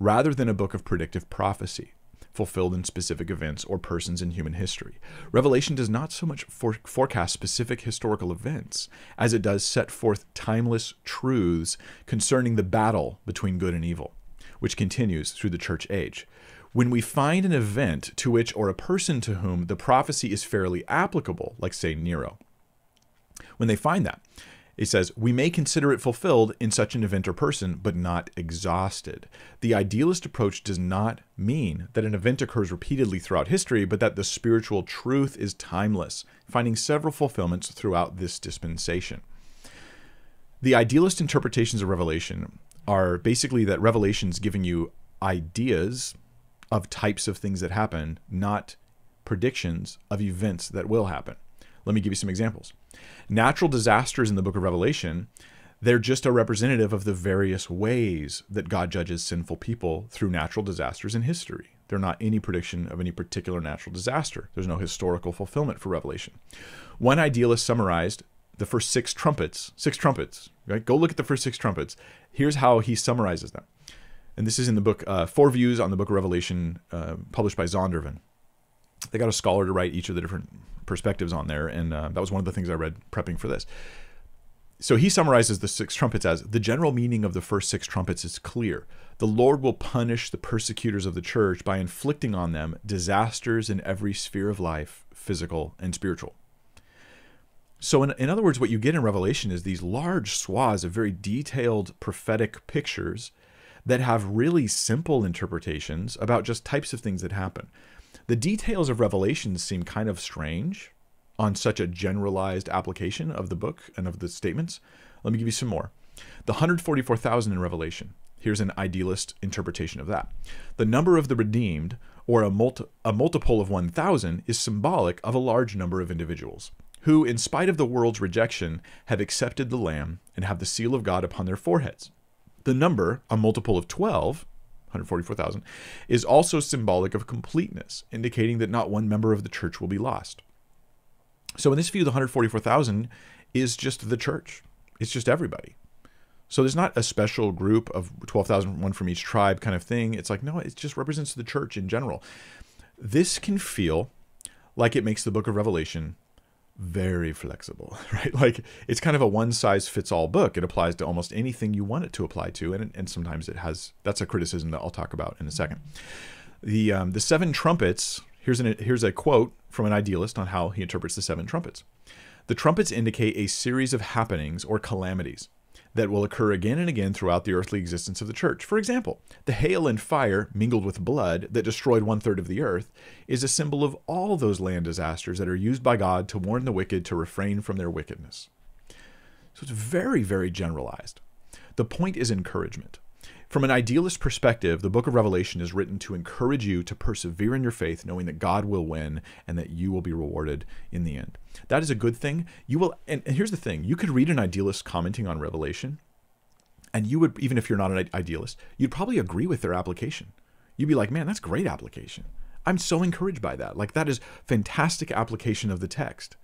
rather than a book of predictive prophecy fulfilled in specific events or persons in human history. Revelation does not so much forecast specific historical events as it does set forth timeless truths concerning the battle between good and evil, which continues through the church age. When we find an event to which or a person to whom the prophecy is fairly applicable, like say Nero, when they find that, it says, we may consider it fulfilled in such an event or person, but not exhausted. The idealist approach does not mean that an event occurs repeatedly throughout history, but that the spiritual truth is timeless, finding several fulfillments throughout this dispensation. The idealist interpretations of Revelation are basically that Revelation's giving you ideas of types of things that happen, not predictions of events that will happen. Let me give you some examples. Natural disasters in the book of Revelation, they're just a representative of the various ways that God judges sinful people through natural disasters in history. They're not any prediction of any particular natural disaster. There's no historical fulfillment for Revelation. One idealist summarized the first six trumpets, right? Go look at the first six trumpets. Here's how he summarizes them. And this is in the book, Four Views on the Book of Revelation, published by Zondervan. They got a scholar to write each of the different perspectives on there, and that was one of the things I read prepping for this. So he summarizes the six trumpets as, the general meaning of the first six trumpets is clear. The Lord will punish the persecutors of the church by inflicting on them disasters in every sphere of life, physical and spiritual. So in other words, what you get in Revelation is these large swaths of very detailed prophetic pictures that have really simple interpretations about just types of things that happen. The details of Revelation seem kind of strange on such a generalized application of the book and of the statements. Let me give you some more. The 144,000 in Revelation. Here's an idealist interpretation of that. The number of the redeemed, or a multiple of 1,000, is symbolic of a large number of individuals who, in spite of the world's rejection, have accepted the Lamb and have the seal of God upon their foreheads. The number, a multiple of 12, 144,000, is also symbolic of completeness, indicating that not one member of the church will be lost. So in this view, the 144,000 is just the church. It's just everybody. So there's not a special group of 12,000, one from each tribe kind of thing. It's like, no, it just represents the church in general. This can feel like it makes the book of Revelation very flexible, right? Like, it's kind of a one-size-fits-all book. It applies to almost anything you want it to apply to, and sometimes it has. That's a criticism that I'll talk about in a second. The seven trumpets, Here's a quote from an idealist on how he interprets the seven trumpets. The trumpets indicate a series of happenings or calamities that will occur again and again throughout the earthly existence of the church. For example, the hail and fire mingled with blood that destroyed 1/3 of the earth is a symbol of all those land disasters that are used by God to warn the wicked to refrain from their wickedness. So it's very, very generalized. The point is encouragement. From an idealist perspective, the book of Revelation is written to encourage you to persevere in your faith, knowing that God will win and that you will be rewarded in the end. That is a good thing. You will, and here's the thing, you could read an idealist commenting on Revelation, and you would, even if you're not an idealist, you'd probably agree with their application. You'd be like, man, that's great application. I'm so encouraged by that. Like, that is fantastic application of the text.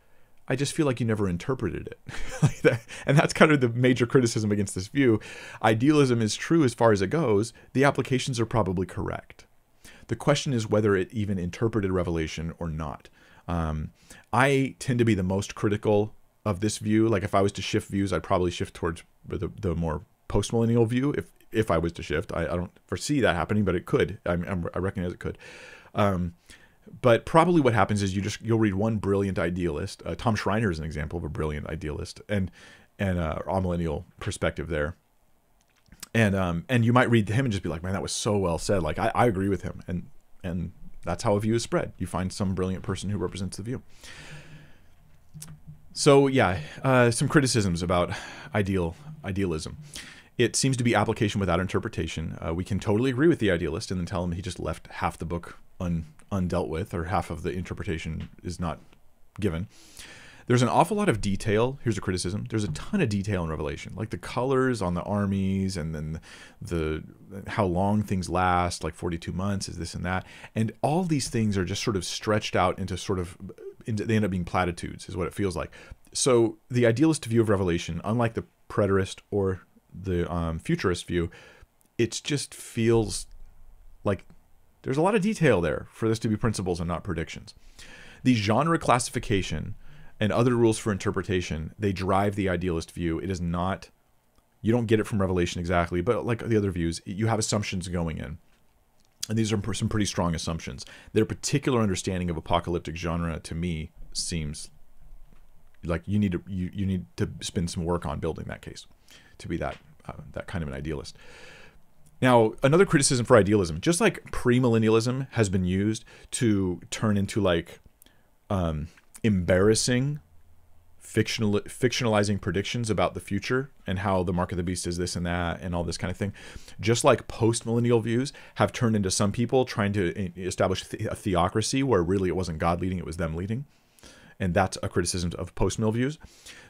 I just feel like you never interpreted it. And that's kind of the major criticism against this view. Idealism is true as far as it goes. The applications are probably correct. The question is whether it even interpreted Revelation or not. I tend to be the most critical of this view. Like, if I was to shift views, I'd probably shift towards the more post-millennial view. If I was to shift, I don't foresee that happening, but it could. I recognize it could. But probably what happens is you'll read one brilliant idealist. Tom Schreiner is an example of a brilliant idealist and amillennial perspective there. And you might read him and just be like, man, that was so well said. Like, I agree with him. And that's how a view is spread. You find some brilliant person who represents the view. So yeah, some criticisms about idealism. It seems to be application without interpretation. We can totally agree with the idealist and then tell him he just left half the book undealt with, or half of the interpretation is not given. There's an awful lot of detail. Here's a criticism. There's a ton of detail in Revelation, like the colors on the armies, and then how long things last, like 42 months is this and that. And all these things are just sort of stretched out into they end up being platitudes is what it feels like. So the idealist view of Revelation, unlike the preterist or the futurist view, it just feels like there's a lot of detail there for this to be principles and not predictions. The genre classification and other rules for interpretation, they drive the idealist view. It is not, you don't get it from Revelation exactly, but like the other views, you have assumptions going in. And these are some pretty strong assumptions. Their particular understanding of apocalyptic genre, to me, seems like you need to spend some work on building that case to be that kind of an idealist. Now, another criticism for idealism, just like premillennialism has been used to turn into like embarrassing, fictionalizing predictions about the future and how the mark of the beast is this and that and all this kind of thing. Just like post-millennial views have turned into some people trying to establish a theocracy where really it wasn't God leading, it was them leading. And that's a criticism of post-mill views.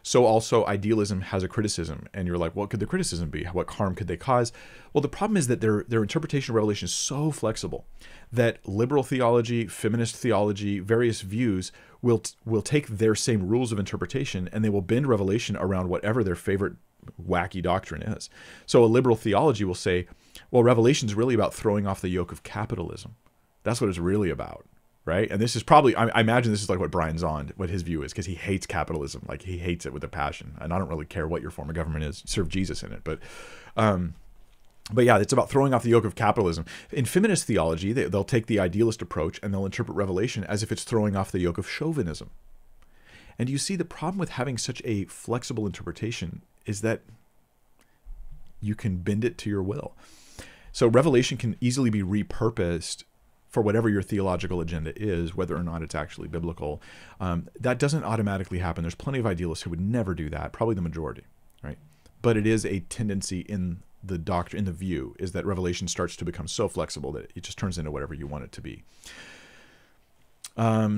So also idealism has a criticism, and you're like, what could the criticism be? What harm could they cause? Well, the problem is that their interpretation of Revelation is so flexible that liberal theology, feminist theology, various views will take their same rules of interpretation, and they will bend Revelation around whatever their favorite wacky doctrine is. So a liberal theology will say, well, Revelation's really about throwing off the yoke of capitalism. That's what it's really about. Right? And this is probably, I imagine this is like what Brian Zond, what his view is, because he hates capitalism. Like, he hates it with a passion. And I don't really care what your form of government is. Serve Jesus in it. But yeah, it's about throwing off the yoke of capitalism. In feminist theology, they'll take the idealist approach and they'll interpret Revelation as if it's throwing off the yoke of chauvinism. And you see, the problem with having such a flexible interpretation is that you can bend it to your will. So Revelation can easily be repurposed for whatever your theological agenda is, whether or not it's actually biblical. That doesn't automatically happen. There's plenty of idealists who would never do that, probably the majority, right? But it is a tendency in the doctrine, in the view, is that Revelation starts to become so flexible that it just turns into whatever you want it to be. Let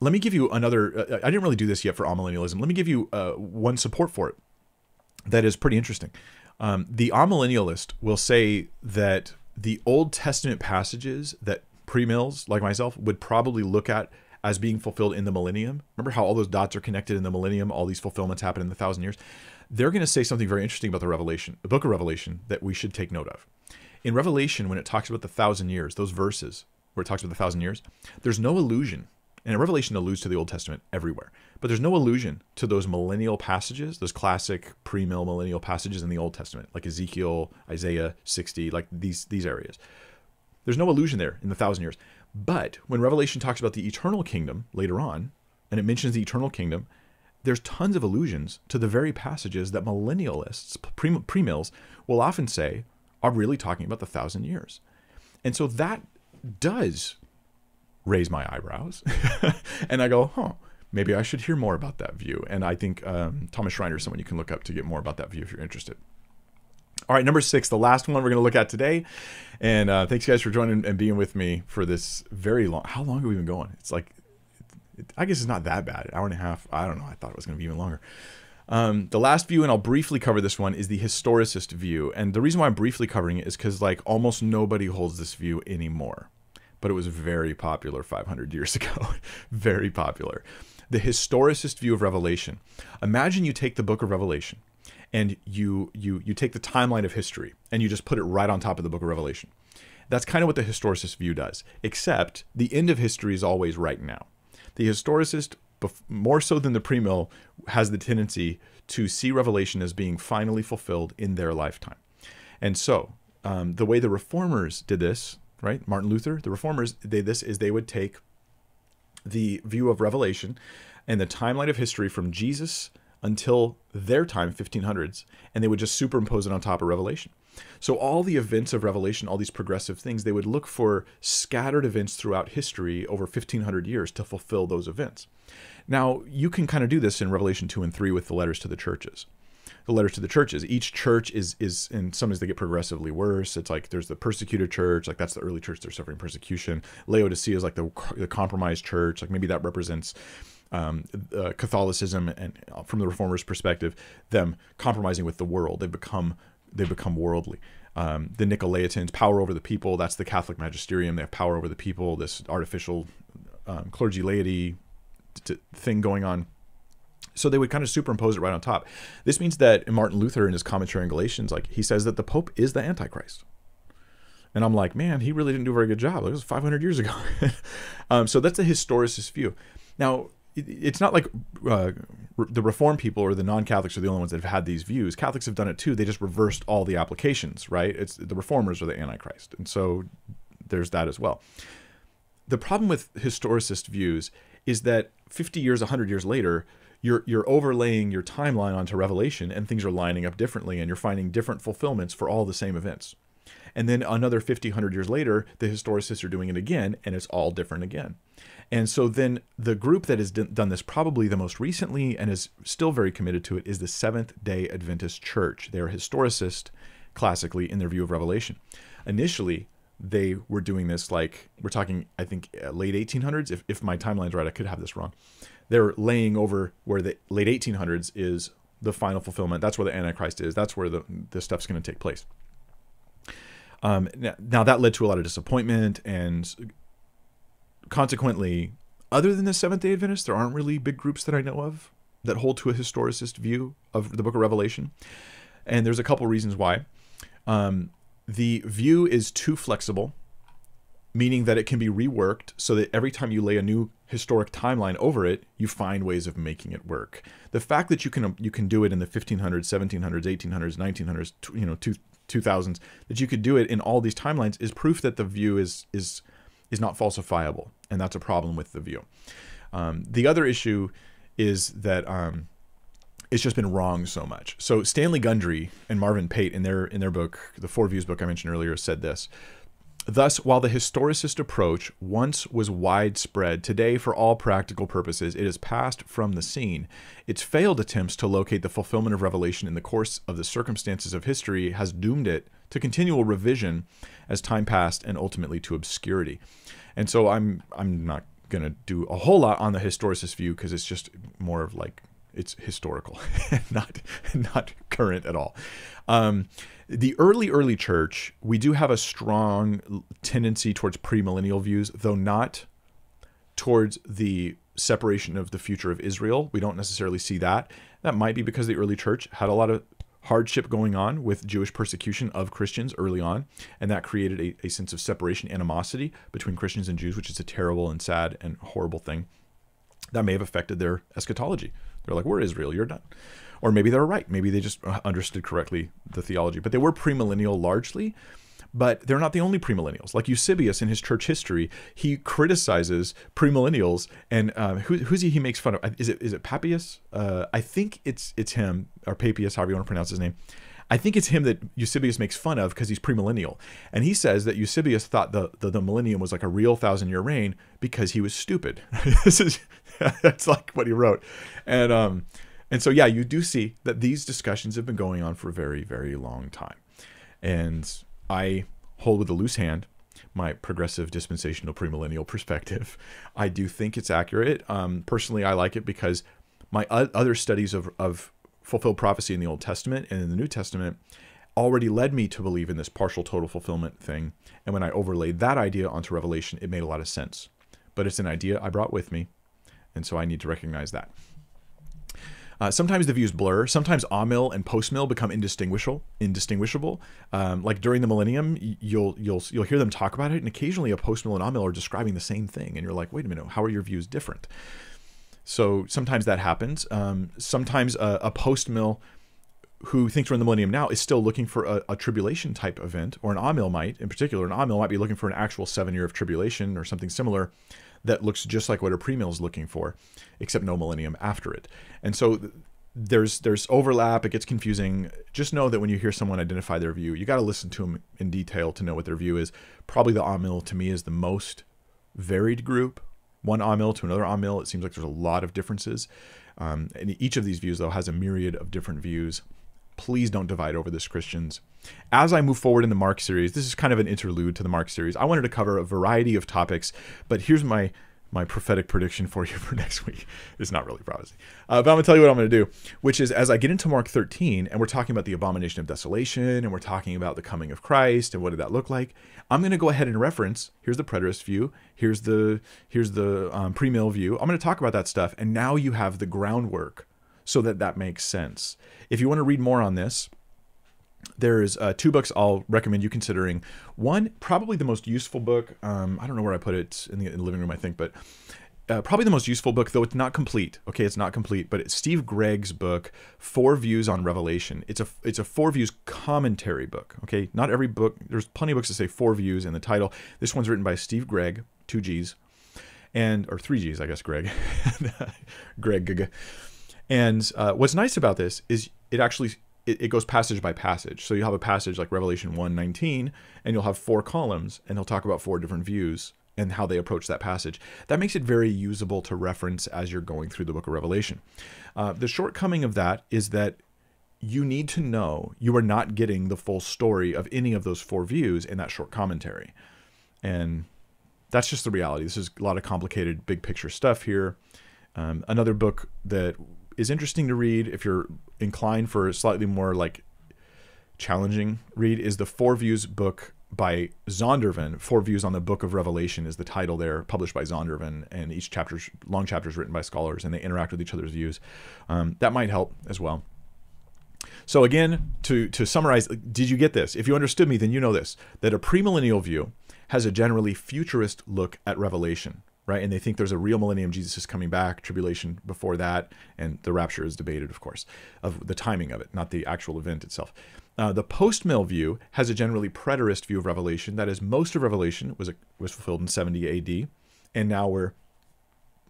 me give you another, I didn't really do this yet for amillennialism. Let me give you one support for it that is pretty interesting. The amillennialist will say that the Old Testament passages that pre-mills like myself would probably look at as being fulfilled in the millennium. Remember how all those dots are connected in the millennium, all these fulfillments happen in the 1,000 years. They're going to say something very interesting about the book of Revelation that we should take note of. In Revelation, when it talks about the 1,000 years, those verses where it talks about the 1,000 years, there's no allusion. And Revelation alludes to the Old Testament everywhere, but there's no allusion to those millennial passages, those classic pre-mill millennial passages in the Old Testament, like Ezekiel, Isaiah 60, like these areas. There's no allusion there in the 1,000 years. But when Revelation talks about the eternal kingdom later on, and it mentions the eternal kingdom, there's tons of allusions to the very passages that millennialists, pre-mills, will often say are really talking about the 1,000 years. And so that does raise my eyebrows. And I go, huh, maybe I should hear more about that view. And I think Thomas Schreiner is someone you can look up to get more about that view if you're interested. All right, number 6, the last one we're going to look at today. And thanks, guys, for joining and being with me for this very long. How long have we been going? It's like, I guess it's not that bad. An hour and a half. I don't know. I thought it was going to be even longer. The last view, and I'll briefly cover this one, is the historicist view. And the reason why I'm briefly covering it is because, like, almost nobody holds this view anymore. But it was very popular 500 years ago. Very popular. The historicist view of Revelation. Imagine you take the book of Revelation and you take the timeline of history and you just put it right on top of the book of Revelation. That's kind of what the historicist view does, except the end of history is always right now. The historicist, more so than the pre-mill, has the tendency to see Revelation as being finally fulfilled in their lifetime. And so the way the reformers did this, right? Martin Luther, the reformers, they would take the view of Revelation and the timeline of history from Jesus until their time, 1500s, and they would just superimpose it on top of Revelation. So all the events of Revelation, all these progressive things, they would look for scattered events throughout history over 1500 years to fulfill those events. Now, you can kind of do this in Revelation 2 and 3 with the letters to the churches. The letters to the churches, each church is and sometimes they get progressively worse. It's like there's the persecuted church, like that's the early church, they're suffering persecution. Laodicea is like the compromised church, like maybe that represents Catholicism, and from the reformers' perspective, them compromising with the world. They become worldly. The Nicolaitans, power over the people. That's the Catholic magisterium. They have power over the people. This artificial clergy laity thing going on. So they would kind of superimpose it right on top. This means that Martin Luther, in his commentary on Galatians, like he says that the Pope is the Antichrist. And I'm like, man, he really didn't do a very good job. It was 500 years ago. So that's a historicist view. Now, it's not like the Reformed people or the non-Catholics are the only ones that have had these views. Catholics have done it too. They just reversed all the applications, right? It's the Reformers are the Antichrist. And so there's that as well. The problem with historicist views is that 50 years, 100 years later, you're overlaying your timeline onto Revelation and things are lining up differently and you're finding different fulfillments for all the same events. And then another 50, 100 years later, the historicists are doing it again, and it's all different again. And so then the group that has done this probably the most recently and is still very committed to it is the Seventh Day Adventist Church. They're historicist, classically, in their view of Revelation. Initially, they were doing this like, we're talking, I think, late 1800s. If my timeline's right, I could have this wrong. They're laying over where the late 1800s is the final fulfillment. That's where the Antichrist is. That's where the stuff's going to take place. Now that led to a lot of disappointment, and consequently, other than the Seventh-day Adventists, there aren't really big groups that I know of that hold to a historicist view of the book of Revelation. And there's a couple reasons why. The view is too flexible, meaning that it can be reworked so that every time you lay a new historic timeline over it, you find ways of making it work. The fact that you can do it in the 1500s, 1700s, 1800s, 1900s, you know, 2000s, that you could do it in all these timelines is proof that the view is not falsifiable, and that's a problem with the view. The other issue is that it's just been wrong so much. So Stanley Gundry and Marvin Pate in their book, the Four Views book I mentioned earlier, said this. Thus, while the historicist approach once was widespread, today, for all practical purposes, it has passed from the scene. Its failed attempts to locate the fulfillment of Revelation in the course of the circumstances of history has doomed it to continual revision as time passed and ultimately to obscurity. And so I'm not going to do a whole lot on the historicist view because it's just more of like, it's historical, not current at all. The early church, we do have a strong tendency towards premillennial views, though not towards the separation of the future of Israel. We don't necessarily see that. That might be because the early church had a lot of hardship going on with Jewish persecution of Christians early on, and that created a sense of separation, animosity between Christians and Jews, which is a terrible and sad and horrible thing. That may have affected their eschatology. They're like, we're Israel, you're done. Or maybe they're right. Maybe they just understood correctly the theology. But they were premillennial largely, But they're not the only premillennials. Like Eusebius in his Church History, he criticizes premillennials, and who's he makes fun of? Is it Papias? I think it's him, or Papias, however you want to pronounce his name. I think it's him that Eusebius makes fun of because he's premillennial. And he says that Eusebius thought the millennium was like a real 1,000-year reign because he was stupid. That's like what he wrote. And so, yeah, you do see that these discussions have been going on for a very, very long time. And I hold with a loose hand my progressive dispensational premillennial perspective. I do think it's accurate. Personally, I like it because my other studies of fulfilled prophecy in the Old Testament and in the New Testament already led me to believe in this partial total fulfillment thing. And when I overlaid that idea onto Revelation, it made a lot of sense. But it's an idea I brought with me, and so I need to recognize that. Sometimes the views blur. Sometimes amil and post mill become indistinguishable. Like during the millennium, you'll hear them talk about it, and occasionally a post mill and amil are describing the same thing, and you're like, wait a minute, how are your views different? So sometimes that happens. Sometimes a post mill who thinks we're in the millennium now is still looking for a tribulation type event, or an amil might, in particular, an amil might be looking for an actual 7-year of tribulation or something similar. That looks just like what a premill is looking for, except no millennium after it. And so there's overlap, it gets confusing. Just know that when you hear someone identify their view, you gotta listen to them in detail to know what their view is. Probably the amil to me is the most varied group. One amil to another amil, it seems like there's a lot of differences. And each of these views though has a myriad of different views. Please don't divide over this, Christians. As I move forward in the Mark series, this is kind of an interlude to the Mark series. I wanted to cover a variety of topics, but here's my prophetic prediction for you for next week. It's not really prophecy, but I'm gonna tell you what I'm gonna do, which is as I get into Mark 13 and we're talking about the abomination of desolation and we're talking about the coming of Christ and what did that look like, I'm gonna go ahead and reference, here's the preterist view, here's the premill view. I'm gonna talk about that stuff, and now you have the groundwork so that makes sense. If you want to read more on this, there's two books I'll recommend you considering. One, probably the most useful book, I don't know where I put it, in the living room I think, but probably the most useful book, though it's not complete, okay, it's not complete, but it's Steve Gregg's book, 4 Views on Revelation. It's a 4 Views commentary book, okay? Not every book, there's plenty of books that say 4 Views in the title. This one's written by Steve Gregg, 2 G's, and, or 3 G's I guess, Gregg, Gregg. And what's nice about this is it goes passage by passage. So you'll have a passage like Revelation 1:19, and you'll have 4 columns, and he'll talk about 4 different views and how they approach that passage. That makes it very usable to reference as you're going through the book of Revelation. The shortcoming of that is that you need to know you are not getting the full story of any of those 4 views in that short commentary. And that's just the reality. This is a lot of complicated big picture stuff here. Another book that is interesting to read if you're inclined for a slightly more like challenging read is the 4 Views book by Zondervan. 4 Views on the Book of Revelation is the title there, published by Zondervan, and each chapter's long chapter is written by scholars and they interact with each other's views. That might help as well. So again, to summarize, did you get this? If you understood me, then you know this, that a premillennial view has a generally futurist look at Revelation. Right? And they think there's a real millennium, Jesus is coming back, tribulation before that, and the rapture is debated, of course, of the timing of it, not the actual event itself. The post-mill view has a generally preterist view of Revelation. That is, most of Revelation was fulfilled in 70 AD, and now we're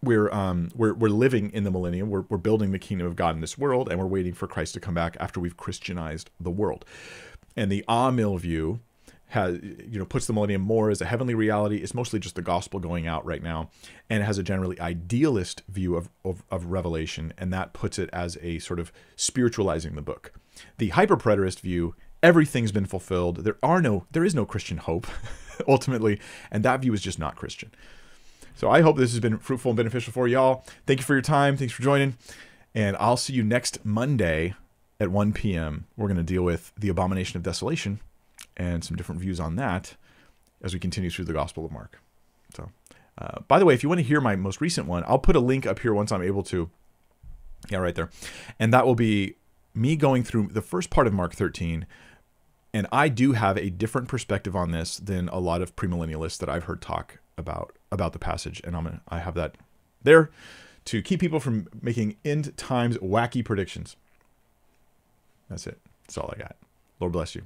living in the millennium. We're building the kingdom of God in this world, and we're waiting for Christ to come back after we've Christianized the world. And the amil view puts the millennium more as a heavenly reality. It's mostly just the gospel going out right now, and it has a generally idealist view of Revelation, and that puts it as a sort of spiritualizing the book. The hyper-preterist view, everything's been fulfilled. There is no Christian hope, ultimately, and that view is just not Christian. So I hope this has been fruitful and beneficial for y'all. Thank you for your time. Thanks for joining, and I'll see you next Monday at 1 p.m. We're going to deal with the abomination of desolation and some different views on that as we continue through the Gospel of Mark. So, by the way, if you want to hear my most recent one, I'll put a link up here once I'm able to. Yeah, right there. And that will be me going through the first part of Mark 13. And I do have a different perspective on this than a lot of premillennialists that I've heard talk about the passage. And I have that there to keep people from making end times wacky predictions. That's it. That's all I got. Lord bless you.